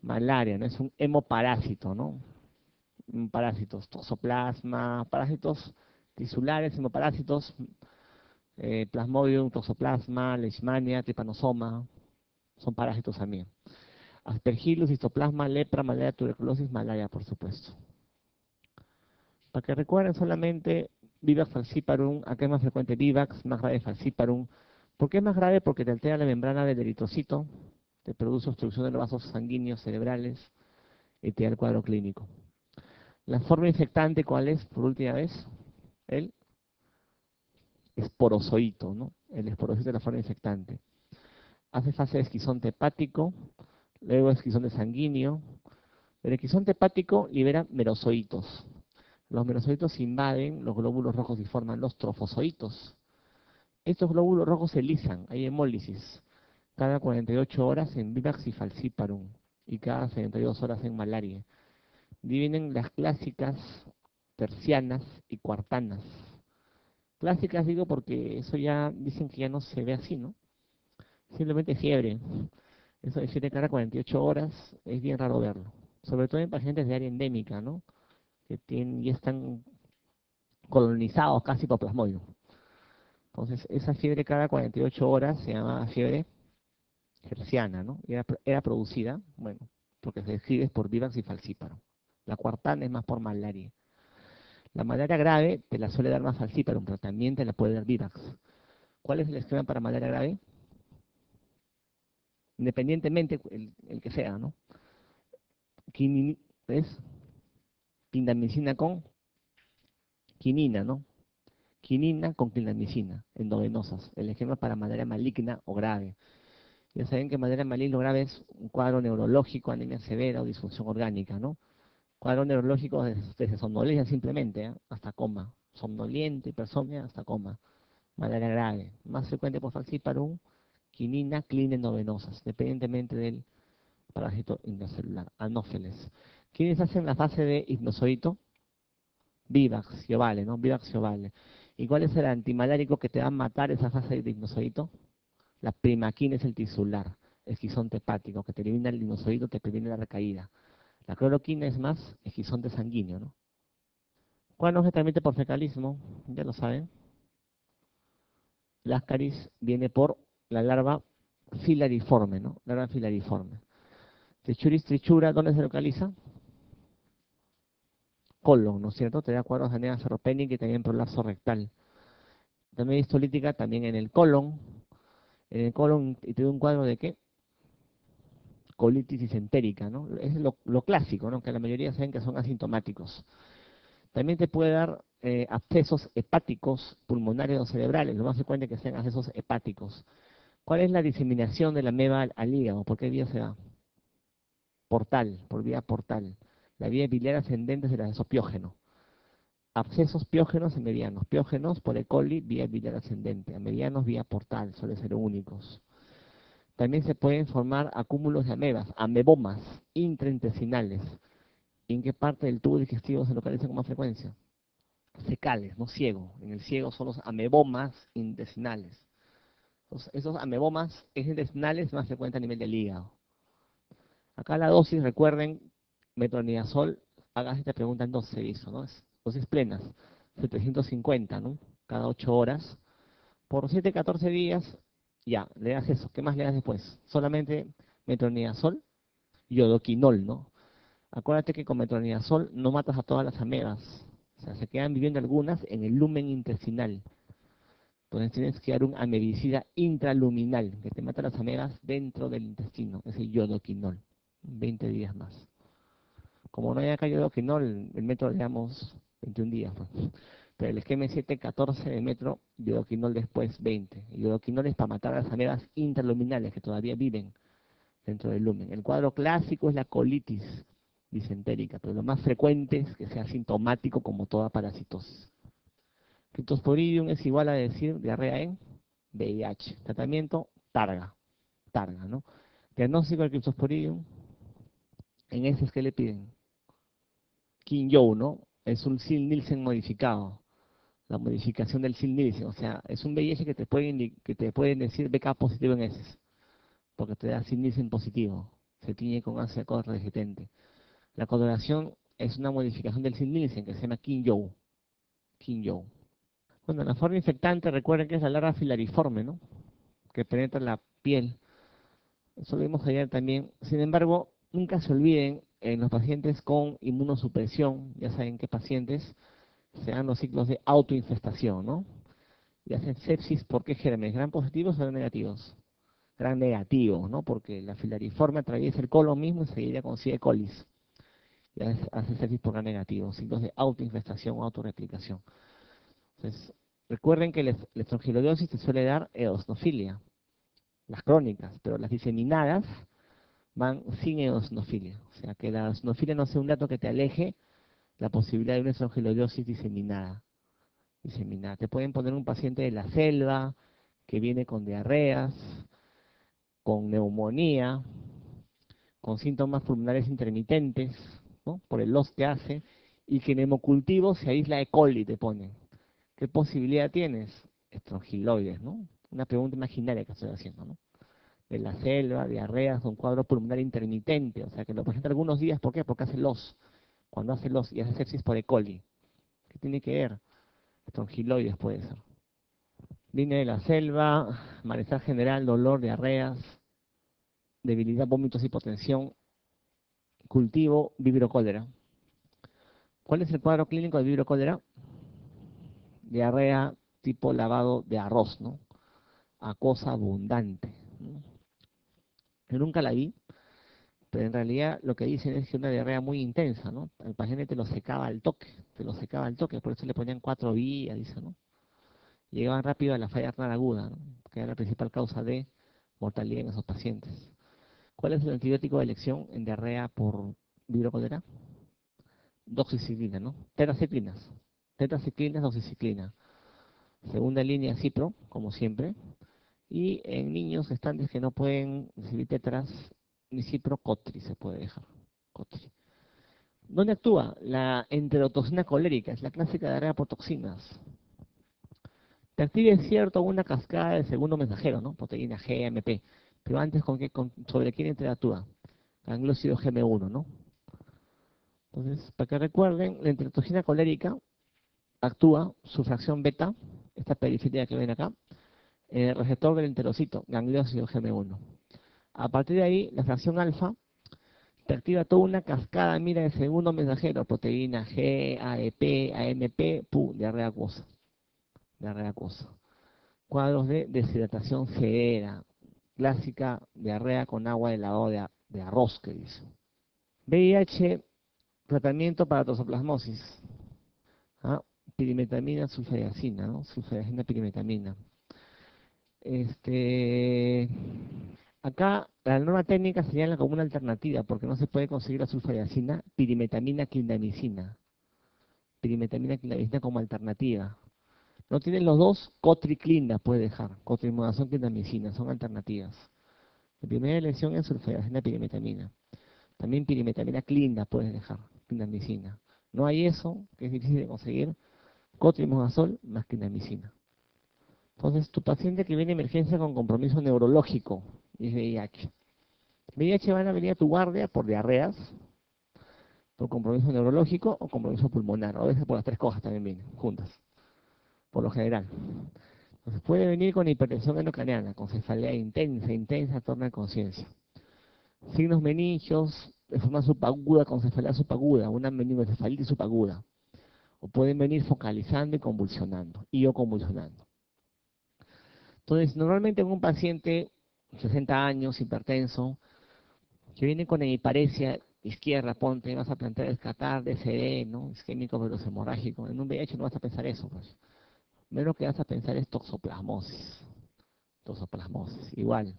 Malaria, ¿no? Es un hemoparásito, ¿no? Parásitos, toxoplasma, parásitos tisulares, hemoparásitos, plasmodium, toxoplasma, leishmania, trypanosoma, son parásitos también. Aspergillus, histoplasma, lepra, malaria, tuberculosis, malaria, por supuesto. Para que recuerden solamente Vivax falciparum, acá es más frecuente Vivax, más grave falciparum. ¿Por qué es más grave? Porque te altera la membrana del eritrocito, te produce obstrucción de los vasos sanguíneos cerebrales y te da el cuadro clínico. La forma infectante, ¿cuál es? Por última vez, el esporozoito, ¿no? El esporozoito es la forma infectante. Hace fase de esquizonte hepático, luego esquizonte sanguíneo. El esquizonte hepático libera merozoitos. Los merozoitos invaden los glóbulos rojos y forman los trofozoitos. Estos glóbulos rojos se lisan, hay hemólisis, cada 48 horas en Vivax y falciparum y cada 72 horas en malaria. Dividen las clásicas, tercianas y cuartanas. Clásicas digo porque eso ya dicen que ya no se ve así, ¿no? Simplemente fiebre. Eso de fiebre cada 48 horas es bien raro verlo. Sobre todo en pacientes de área endémica, ¿no? Que tienen, ya están colonizados casi por plasmodium. Entonces, esa fiebre cada 48 horas se llama fiebre terciana, ¿no? Era producida, bueno, porque se describe por Vivax y falciparum. La cuartana es más por malaria. La malaria grave te la suele dar más falciparum, pero también te la puede dar Vivax. ¿Cuál es el esquema para malaria grave? Independientemente el que sea, ¿no? ¿Ves? Clindamicina con quinina, ¿no? Quinina con clindamicina, endovenosas. El esquema para malaria maligna o grave. Ya saben que malaria maligna o grave es un cuadro neurológico, anemia severa o disfunción orgánica, ¿no? Cuadro neurológico desde somnolencia simplemente, ¿eh? Hasta coma. Somnoliente, hipersomnia, hasta coma. Malaria grave. Más frecuente por falciparum, quinina, clina endovenosas, dependientemente del parásito intracelular, anófeles. ¿Quiénes hacen la fase de hipnozoito? Vivax y ovales, ¿no? Vivax y ovales. ¿Y cuál es el antimalárico que te va a matar esa fase de hipnozoito? La primaquina es el tisular, esquizonte hepático, que te elimina el hipnozoito, te previene la recaída. La cloroquina es más esquizonte sanguíneo, ¿no? ¿Cuál no se transmite por fecalismo? Ya lo saben. La ascaris viene por la larva filariforme, ¿no? Larva filariforme. Trichuris trichura, ¿dónde se localiza? Colon, ¿no es cierto? Te da cuadros de anemia ferropénica y también prolapso rectal. También histolítica, también en el colon. En el colon, y te da un cuadro de ¿qué? Colitis disentérica, ¿no? Es lo clásico, ¿no? Que la mayoría saben que son asintomáticos. También te puede dar abscesos hepáticos, pulmonares o cerebrales. Lo más frecuente que sean abscesos hepáticos. ¿Cuál es la diseminación de la ameba al hígado? ¿Por qué vía se da? Portal, por vía portal. La vía biliar ascendente será eso, piógeno. Abscesos piógenos y medianos. Piógenos por E. coli, vía biliar ascendente. A medianos, vía portal, suelen ser únicos. También se pueden formar acúmulos de amebas, amebomas intraintestinales. ¿Y en qué parte del tubo digestivo se localizan con más frecuencia? Fecales, no ciego. En el ciego son los amebomas intestinales. Entonces, esos amebomas intestinales más frecuentes a nivel del hígado. Acá la dosis, recuerden, metronidazol, hagas esta pregunta, no se hizo, ¿no? Es dosis plenas, 750, ¿no? Cada 8 horas. Por 7, 14 días, ya, le das eso. ¿Qué más le das después? Solamente metronidazol y yodoquinol, ¿no? Acuérdate que con metronidazol no matas a todas las amebas. O sea, se quedan viviendo algunas en el lumen intestinal. Entonces tienes que dar un amebicida intraluminal, que te mata las amebas dentro del intestino. Es el yodoquinol. 20 días más. Como no hay acá yodoquinol, el metro le damos 21 días. Pues. Pero el esquema es 7, 14 de metro, yodoquinol después 20. El yodoquinol es para matar a las amebas intraluminales que todavía viven dentro del lumen. El cuadro clásico es la colitis disentérica, pero lo más frecuente es que sea sintomático como toda parasitosis. Criptosporidium es igual a decir diarrea en VIH. Tratamiento, targa, ¿no? Diagnóstico del criptosporidium, en ese es que le piden Kinjou, ¿no? Es un Ziehl-Neelsen modificado, la modificación del Ziehl-Neelsen, o sea, es un VIH que te pueden decir BK positivo en ese, porque te da Ziehl-Neelsen positivo, se tiñe con ácido contradigitante. La coloración es una modificación del Ziehl-Neelsen que se llama Kinjou. Bueno, la forma infectante, recuerden que es la larva filariforme, ¿no? Que penetra la piel. Eso lo vimos ayer también. Sin embargo, nunca se olviden, en los pacientes con inmunosupresión, ya saben qué pacientes, se dan los ciclos de autoinfestación, ¿no? Y hacen sepsis, ¿por qué gérmenes? ¿Gran positivos o gran negativos? Gran negativos, ¿no? Porque la filariforme atraviesa el colon mismo y seguiría con C. colis. Y hace sepsis por gran negativo, signos de autoinfestación o autorreplicación. Entonces, recuerden que la estrongilodiosis se suele dar eosinofilia, las crónicas, pero las diseminadas van sin eosinofilia. O sea, que la eosinofilia no sea un dato que te aleje la posibilidad de una estrongilodiosis diseminada. Te pueden poner un paciente de la selva que viene con diarreas, con neumonía, con síntomas pulmonares intermitentes, ¿no? Por el los que hace, y que en hemocultivo se aísla E. coli, te ponen. ¿Qué posibilidad tienes? Estrongiloides, ¿no? Una pregunta imaginaria que estoy haciendo, ¿no? De la selva, diarreas, un cuadro pulmonar intermitente, o sea, que lo presenta algunos días, ¿por qué? Porque hace los. Cuando hace los y hace sepsis por E. coli. ¿Qué tiene que ver? Estrongiloides puede ser. Viene de la selva, malestar general, dolor, diarreas, debilidad, vómitos, hipotensión, cultivo, vibrocólera. ¿Cuál es el cuadro clínico de vibrocólera? Diarrea tipo lavado de arroz, ¿no? Acosa abundante, ¿no? Yo nunca la vi, pero en realidad lo que dicen es que una diarrea muy intensa, ¿no? El paciente te lo secaba al toque, por eso le ponían 4 vías, dice, ¿no? Llegaban rápido a la falla renal aguda, ¿no? Que era la principal causa de mortalidad en esos pacientes. ¿Cuál es el antibiótico de elección en diarrea por vibrocólera? Doxiciclina, ¿no? Tetraciclinas, doxiciclina. Segunda línea, cipro, como siempre. Y en niños gestantes que no pueden recibir tetras, municipio Cotri se puede dejar. Cotri. ¿Dónde actúa? La enterotoxina colérica, es la clásica de diarrea por toxinas. Te activa, es cierto, una cascada del segundo mensajero, ¿no? Proteína GMP. Pero antes, ¿sobre quién interactúa? Ganglócido GM1, ¿no? Entonces, para que recuerden, la enterotoxina colérica actúa su fracción beta, esta periférica que ven acá, en el receptor del enterocito, ganglócido GM1. A partir de ahí, la fracción alfa te activa toda una cascada, mira, de segundo mensajero, proteína G, AEP, AMP, diarrea acuosa. Diarrea acuosa. Cuadros de deshidratación severa, clásica diarrea con agua de lavado de arroz, que dice. VIH, tratamiento para toxoplasmosis. ¿Ah? Pirimetamina, sulfadiazina, ¿no? Sulfadiazina, pirimetamina. Acá la norma técnica señala como una alternativa, porque no se puede conseguir la sulfadiazina, pirimetamina, clindamicina. Pirimetamina, clindamicina como alternativa. No tienen los dos, cotriclinda puede dejar. Cotrimodazón, clindamicina, son alternativas. La primera elección es sulfadiazina, pirimetamina. También pirimetamina, clinda puedes dejar, clindamicina. No hay eso, que es difícil de conseguir, cotrimodazol más clindamicina. Entonces, tu paciente que viene a emergencia con compromiso neurológico, es VIH. VIH van a venir a tu guardia por diarreas, por compromiso neurológico o compromiso pulmonar. A veces por las tres cosas también vienen, juntas, por lo general. Entonces puede venir con hipertensión endocraniana, con cefalea intensa, torna de conciencia. Signos meningios de forma subaguda, con cefalea subaguda, una meningocefalitis subaguda. O pueden venir focalizando y convulsionando, Entonces, normalmente en un paciente 60 años, hipertenso, que viene con hemiparesia izquierda, ponte, vas a plantear descartar DCD, ¿no? Isquémico veloshemorrágico. En un VIH no vas a pensar eso, pues. Menos que vas a pensar es toxoplasmosis. Toxoplasmosis, igual.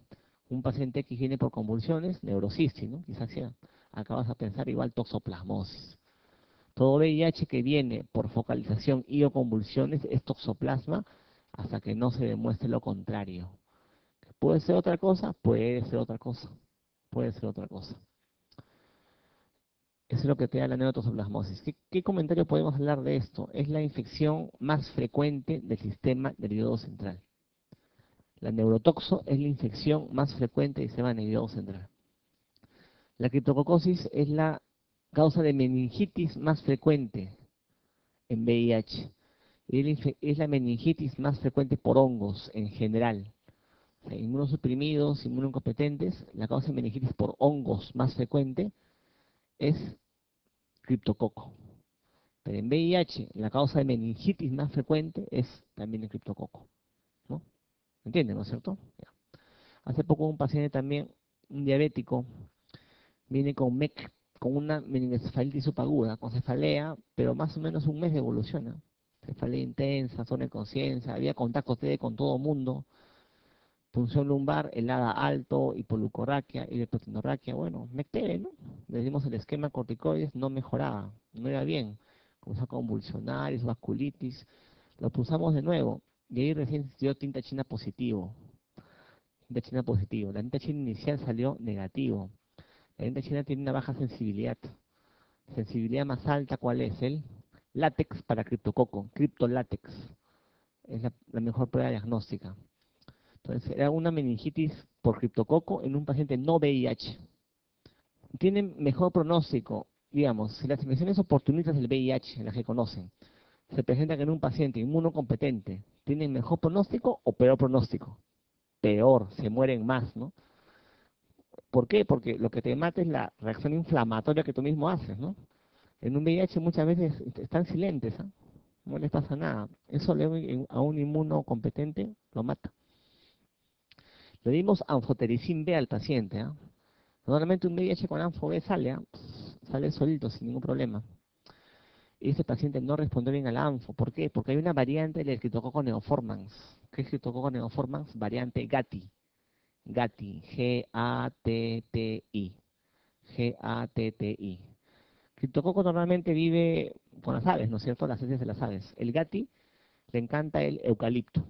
Un paciente que viene por convulsiones, neurocistis, ¿no? Quizás sea. Acá vas a pensar igual toxoplasmosis. Todo VIH que viene por focalización y o convulsiones es toxoplasma hasta que no se demuestre lo contrario. ¿Puede ser otra cosa? Puede ser otra cosa. Puede ser otra cosa. Eso es lo que te da la neurotoxoplasmosis. ¿Qué comentario podemos hablar de esto? Es la infección más frecuente del sistema nervioso central. La neurotoxo es la infección más frecuente del sistema nervioso central. La criptococosis es la causa de meningitis más frecuente en VIH. Es la meningitis más frecuente por hongos en general. Inmunosuprimidos, inmunocompetentes, la causa de meningitis por hongos más frecuente es criptococo. Pero en VIH, la causa de meningitis más frecuente es también el criptococo. ¿No? ¿Entienden, no es cierto? Ya. Hace poco un paciente también, un diabético, viene con MEC, con una meningocefalitis subaguda, con cefalea, pero más o menos un mes evoluciona. Cefalea intensa, zona de conciencia, había contacto TD con todo el mundo. Función lumbar, helada alto, hipolucorraquia, hiperproteinorraquia, bueno, mectere, ¿no? Le dimos el esquema corticoides, no mejoraba, no era bien. Comenzó a convulsionar, hizo vasculitis, lo pulsamos de nuevo, y ahí recién dio tinta china positivo. Tinta china positivo, la tinta china inicial salió negativo. La tinta china tiene una baja sensibilidad. Sensibilidad más alta, ¿cuál es? El látex para criptococo, criptolátex. Es la mejor prueba diagnóstica. Entonces, era una meningitis por criptococo en un paciente no VIH. Tienen mejor pronóstico, digamos, si las infecciones oportunistas del VIH, las que conocen, se presentan en un paciente inmunocompetente, ¿tienen mejor pronóstico o peor pronóstico? Peor, se mueren más, ¿no? ¿Por qué? Porque lo que te mata es la reacción inflamatoria que tú mismo haces, ¿no? En un VIH muchas veces están silentes, ¿eh? No les pasa nada. Eso a un inmunocompetente lo mata. Le dimos anfotericin B al paciente. Normalmente un VIH con anfo B sale, sale solito, sin ningún problema. Y este paciente no respondió bien al anfo. ¿Por qué? Porque hay una variante del criptococo neoformans. ¿Qué es criptococo neoformans? Variante GATI. GATI. G-A-T-T-I. G-A-T-T-I. Criptococo normalmente vive con las aves, ¿no es cierto? Las heces de las aves. El GATI le encanta el eucalipto.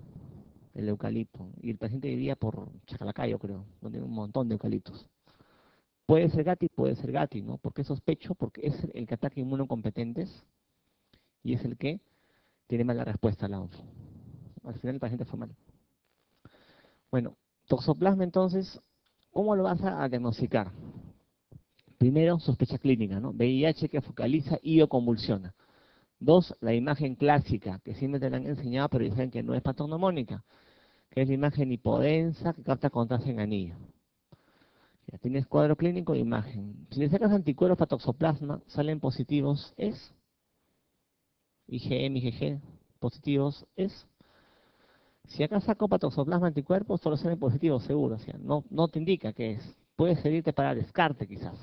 El eucalipto. Y el paciente vivía por Chacalacayo, creo, donde hay un montón de eucaliptos. Puede ser GATI, ¿no? ¿Por qué sospecho? Porque es el que ataca inmunocompetentes y es el que tiene mala respuesta a la OMS. Al final el paciente fue mal. Bueno, toxoplasma entonces, ¿cómo lo vas a diagnosticar? Primero, sospecha clínica, ¿no? VIH que focaliza y o convulsiona. Dos, la imagen clásica, que siempre te la han enseñado, pero dicen que no es patognomónica, que es la imagen hipodensa que capta contraste en anillo. Ya tienes cuadro clínico e imagen. Si le sacas anticuerpos para toxoplasma, salen positivos, es IgM, IgG, positivos, es. Si acá saco para toxoplasma anticuerpos, solo salen positivos, seguro. O sea, no te indica qué es. Puede servirte para descarte, quizás.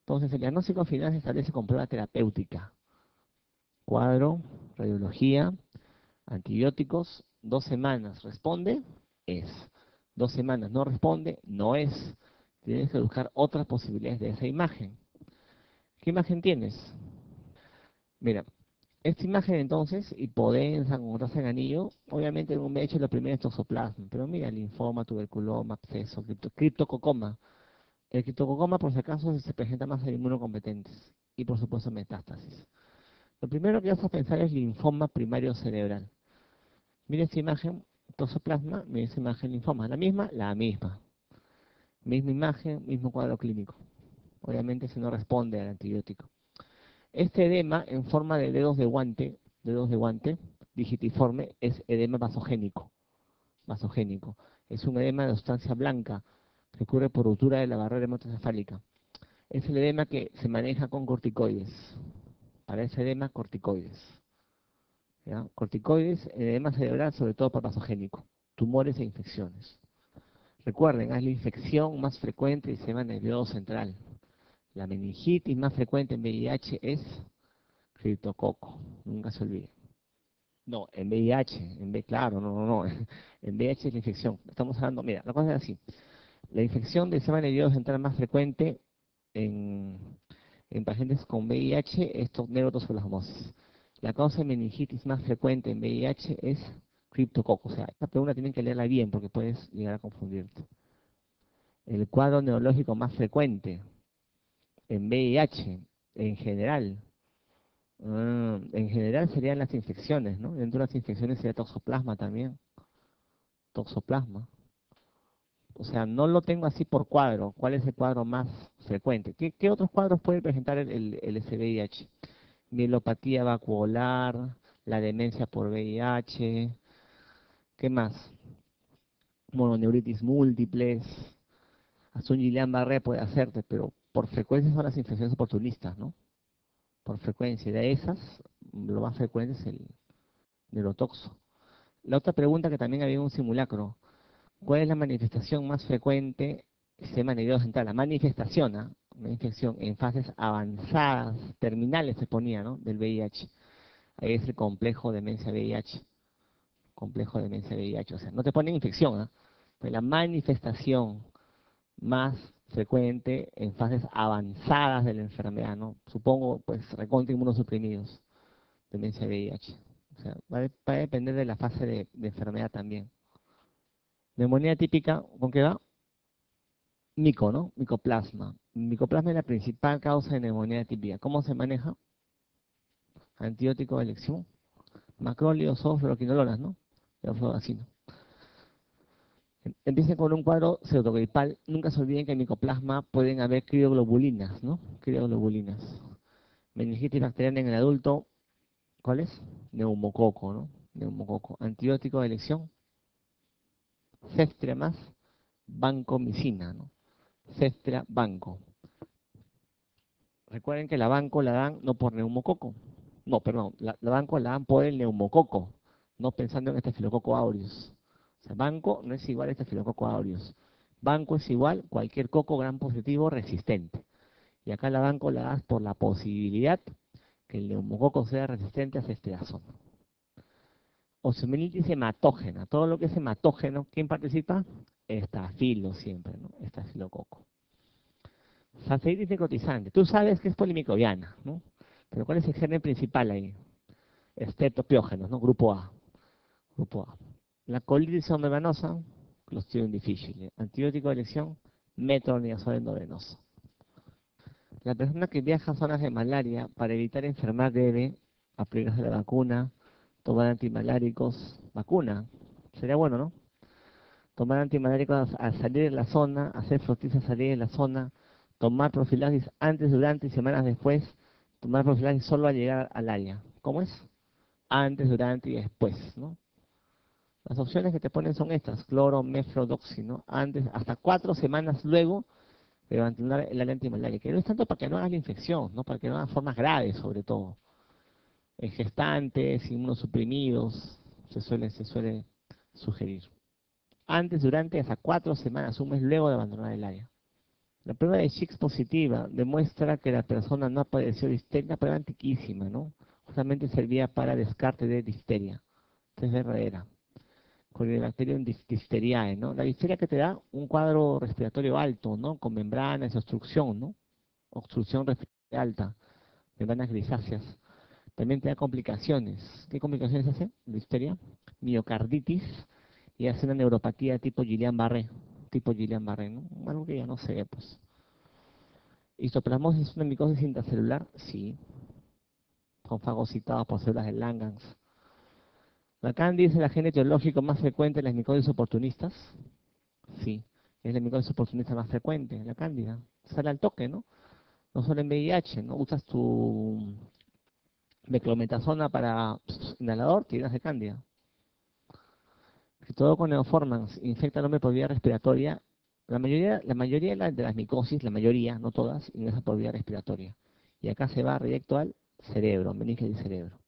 Entonces, el diagnóstico final se establece con prueba terapéutica. Cuadro, radiología, antibióticos, 2 semanas. ¿Responde? Es. 2 semanas no responde, no es. Tienes que buscar otras posibilidades de esa imagen. ¿Qué imagen tienes? Mira, esta imagen entonces, hipodensa, con contraste en anillo, obviamente no me he hecho la primera toxoplasma, pero mira, linfoma, tuberculoma, absceso, criptococoma. El criptococoma, por si acaso, se presenta más en inmunocompetentes y, por supuesto, metástasis. Lo primero que vas a pensar es linfoma primario cerebral. Mira esta imagen, toxoplasma, mira esta imagen, linfoma. La misma. Misma imagen, mismo cuadro clínico. Obviamente si no responde al antibiótico. Este edema en forma de dedos de guante, digitiforme, es edema vasogénico. Es un edema de sustancia blanca que ocurre por ruptura de la barrera hematoencefálica. Es el edema que se maneja con corticoides. Para ese edema, corticoides. ¿Ya? Corticoides, edema cerebral, sobre todo para vasogénico. Tumores e infecciones. Recuerden, es la infección más frecuente y se llama nervioso central. La meningitis más frecuente en VIH es criptococo. Nunca se olviden. No, en VIH, en VIH es la infección. Estamos hablando, mira, la cosa es así. La infección del sistema nervioso central más frecuente en pacientes con VIH es neurotoxoplasmosis. La causa de meningitis más frecuente en VIH es criptococo. O sea, esta pregunta tienen que leerla bien porque puedes llegar a confundirte. El cuadro neurológico más frecuente en VIH, en general serían las infecciones, ¿no? Dentro de las infecciones sería toxoplasma también. O sea, no lo tengo así por cuadro. ¿Cuál es el cuadro más frecuente? ¿Qué otros cuadros puede presentar el SVIH? Mielopatía vacuolar, la demencia por VIH... ¿Qué más? Mononeuritis múltiples. Hasta un Guillain-Barré puede hacerte, pero por frecuencia son las infecciones oportunistas, ¿no? Por frecuencia. De esas, lo más frecuente es el neurotoxo. La otra pregunta que también había en un simulacro. ¿Cuál es la manifestación más frecuente? Se llama nervioso central. La manifestación, ¿eh? Una infección en fases avanzadas, terminales se ponía, ¿no? Del VIH. Ahí es el complejo demencia VIH. Complejo de demencia VIH, o sea, no te ponen infección, ¿eh? Pues la manifestación más frecuente en fases avanzadas de la enfermedad, ¿no? Supongo, pues, recontra inmunosuprimidos, demencia VIH. O sea, va a depender de la fase de enfermedad también. Neumonía típica, ¿con qué va? Mico, ¿no? Micoplasma. Micoplasma es la principal causa de neumonía típica. ¿Cómo se maneja? Antibiótico de elección. Macrólidos, fluoroquinolonas, ¿no? Empiecen con un cuadro pseudogripal. Nunca se olviden que en micoplasma pueden haber crioglobulinas, ¿no? Crioglobulinas. Meningitis bacteriana en el adulto, ¿cuál es? Neumococo, ¿no? Neumococo. Antibiótico de elección. Ceftra más vancomicina, ¿no? Ceftra, banco. Recuerden que la banco la dan no por neumococo. No, perdón, la banco la dan por el neumococo, no pensando en estafilococo aureus. O sea, banco no es igual a estafilococo aureus. Banco es igual cualquier coco gran positivo resistente. Y acá la banco la das por la posibilidad que el neumococo sea resistente a ceftriaxona. Osteomelitis hematógena. Todo lo que es hematógeno, ¿quién participa? Estafilo siempre, ¿no? Estafilococo. Fasciitis necrotizante. Tú sabes que es polimicrobiana, ¿no? Pero ¿cuál es el germen principal ahí? Streptopiógenos, ¿no? Grupo A. La colitis endovenosa, Clostridium difficile. Antibiótico de elección, metronidazol endovenoso. La persona que viaja a zonas de malaria para evitar enfermar debe aplicarse la vacuna, tomar antimaláricos, vacuna. Sería bueno, ¿no? Tomar antimaláricos al salir de la zona, hacer frotis al salir de la zona, tomar profilaxis antes, durante y semanas después, tomar profilaxis solo al llegar al área. ¿Cómo es? Antes, durante y después, ¿no? Las opciones que te ponen son estas, cloro, meflodoxino, antes, hasta 4 semanas luego de abandonar el área antimalaria, que no es tanto para que no hagas la infección, ¿no? Para que no hagas formas graves, sobre todo. En gestantes, inmunosuprimidos, se suele sugerir. Antes, durante, hasta 4 semanas, un mes luego de abandonar el área. La prueba de Schicks positiva demuestra que la persona no ha padecido difteria, una prueba antiquísima, ¿no? Justamente servía para descarte de difteria. Es verdadera. Con el bacterium difteriae, ¿no? La difteria que te da un cuadro respiratorio alto, ¿no? Con membranas, obstrucción, ¿no? Obstrucción respiratoria alta, membranas grisáceas. También te da complicaciones. ¿Qué complicaciones hace? Difteria, miocarditis y hace una neuropatía tipo Guillain-Barré, ¿no? Algo que ya no se ve, pues. ¿Histoplasmosis es una micosis intracelular? Sí. Son fagocitadas por células de Langhans. La cándida es el agente etiológico más frecuente en las micosis oportunistas. Sí, es la micosis oportunista más frecuente, la cándida. Sale al toque, ¿no? No solo en VIH, ¿no? Usas tu beclometasona para inhalador, tienes de cándida. Todo con neoformans, infecta el hombre por vía respiratoria. La mayoría de las micosis, la mayoría, no todas, ingresa por vía respiratoria. Y acá se va directo al cerebro, meninge del cerebro.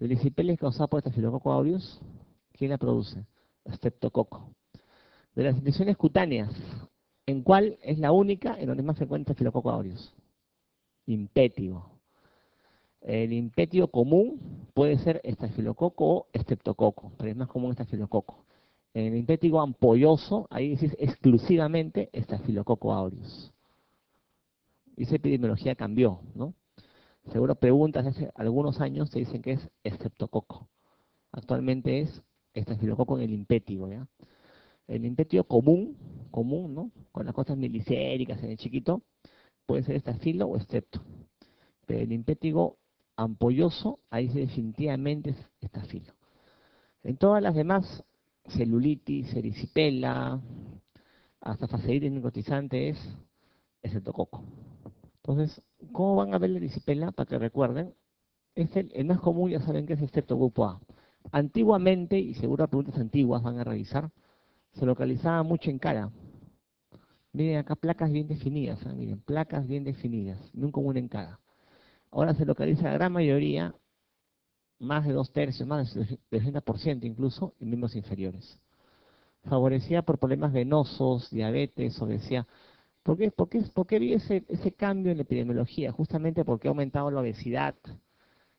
La erisipela es causada por Staphylococcus aureus. ¿Quién la produce? Streptococo. De las infecciones cutáneas, ¿en cuál es la única en donde es más frecuente Staphylococcus aureus? Impétigo. El impétigo común puede ser estafilococo o estreptococo, pero es más común estafilococo. El impétigo ampolloso, ahí dices exclusivamente estafilococo aureus. Y esa epidemiología cambió, ¿no? Seguro preguntas hace algunos años te dicen que es estreptococo. Actualmente es estafilococo en el impétigo, ¿ya? El impétigo común, ¿no? Con las cosas milicéricas en el chiquito, puede ser estafilo o estrepto. Pero el impétigo ampolloso, ahí definitivamente es estafilo. En todas las demás, celulitis, erisipela, hasta fasciitis necrotizante es estreptococo. Entonces, ¿cómo van a ver la erisipela? Para que recuerden, es el más común, ya saben que es estreptogrupo A. Antiguamente, y seguro preguntas antiguas van a revisar, se localizaba mucho en cara. Miren acá placas bien definidas, ¿eh? Miren, placas bien definidas, muy común en cara. Ahora se localiza la gran mayoría, más de 2/3, más del 80% incluso, en miembros inferiores. Favorecida por problemas venosos, diabetes, obesidad. ¿Por qué vi ese cambio en la epidemiología? Justamente porque ha aumentado la obesidad.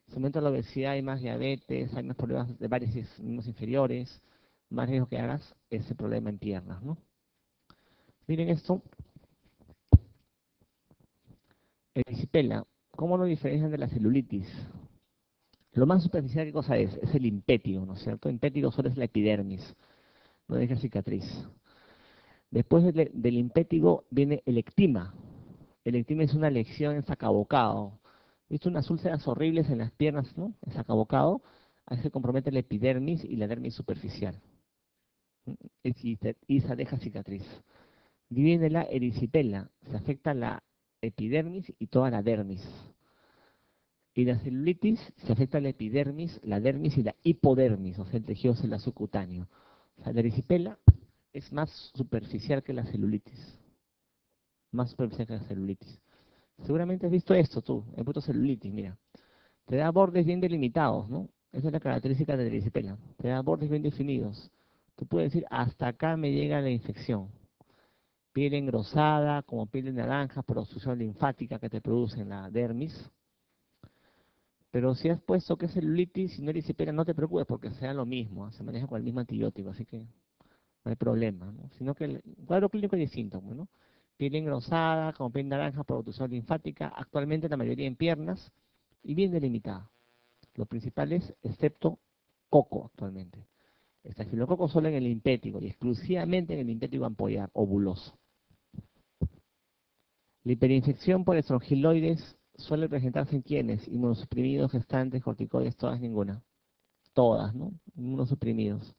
Se aumenta la obesidad, hay más diabetes, hay más problemas de varices en miembros inferiores, más riesgo que hagas ese problema en piernas, ¿no? Miren esto. Erisipela. ¿Cómo lo diferencian de la celulitis? Lo más superficial, ¿qué cosa es? Es el impétigo, ¿no es cierto? El impétigo solo es la epidermis, no deja cicatriz. Después del impétigo viene el ectima. El ectima es una lesión en sacabocado. ¿Viste unas úlceras horribles en las piernas, ¿no? En sacabocado, ahí se compromete la epidermis y la dermis superficial. Y esa deja cicatriz. Y viene la erisipela, se afecta la epidermis y toda la dermis. Y la celulitis se afecta a la epidermis, la dermis y la hipodermis, o sea, el tejido celular subcutáneo. O sea, la erisipela es más superficial que la celulitis. Más superficial que la celulitis. Seguramente has visto esto tú, el puto celulitis, mira. Te da bordes bien delimitados, ¿no? Esa es la característica de la erisipela. Te da bordes bien definidos. Tú puedes decir, hasta acá me llega la infección. Piel engrosada, como piel de naranja por obstrucción linfática que te produce en la dermis. Pero si has puesto que es celulitis y no erisipela, no te preocupes porque sea lo mismo, se maneja con el mismo antibiótico, así que no hay problema, ¿no? Sino que el cuadro clínico es distinto, ¿no? Piel engrosada, como piel de naranja por obstrucción linfática, actualmente la mayoría en piernas y bien delimitada. Lo principal es estreptococo actualmente. Estafilococo solo en el impétigo y exclusivamente en el impétigo ampollar, ovuloso. La hiperinfección por estrongiloides suele presentarse en quienes, inmunosuprimidos, gestantes, corticoides, todas, ninguna. Todas, ¿no? Inmunosuprimidos.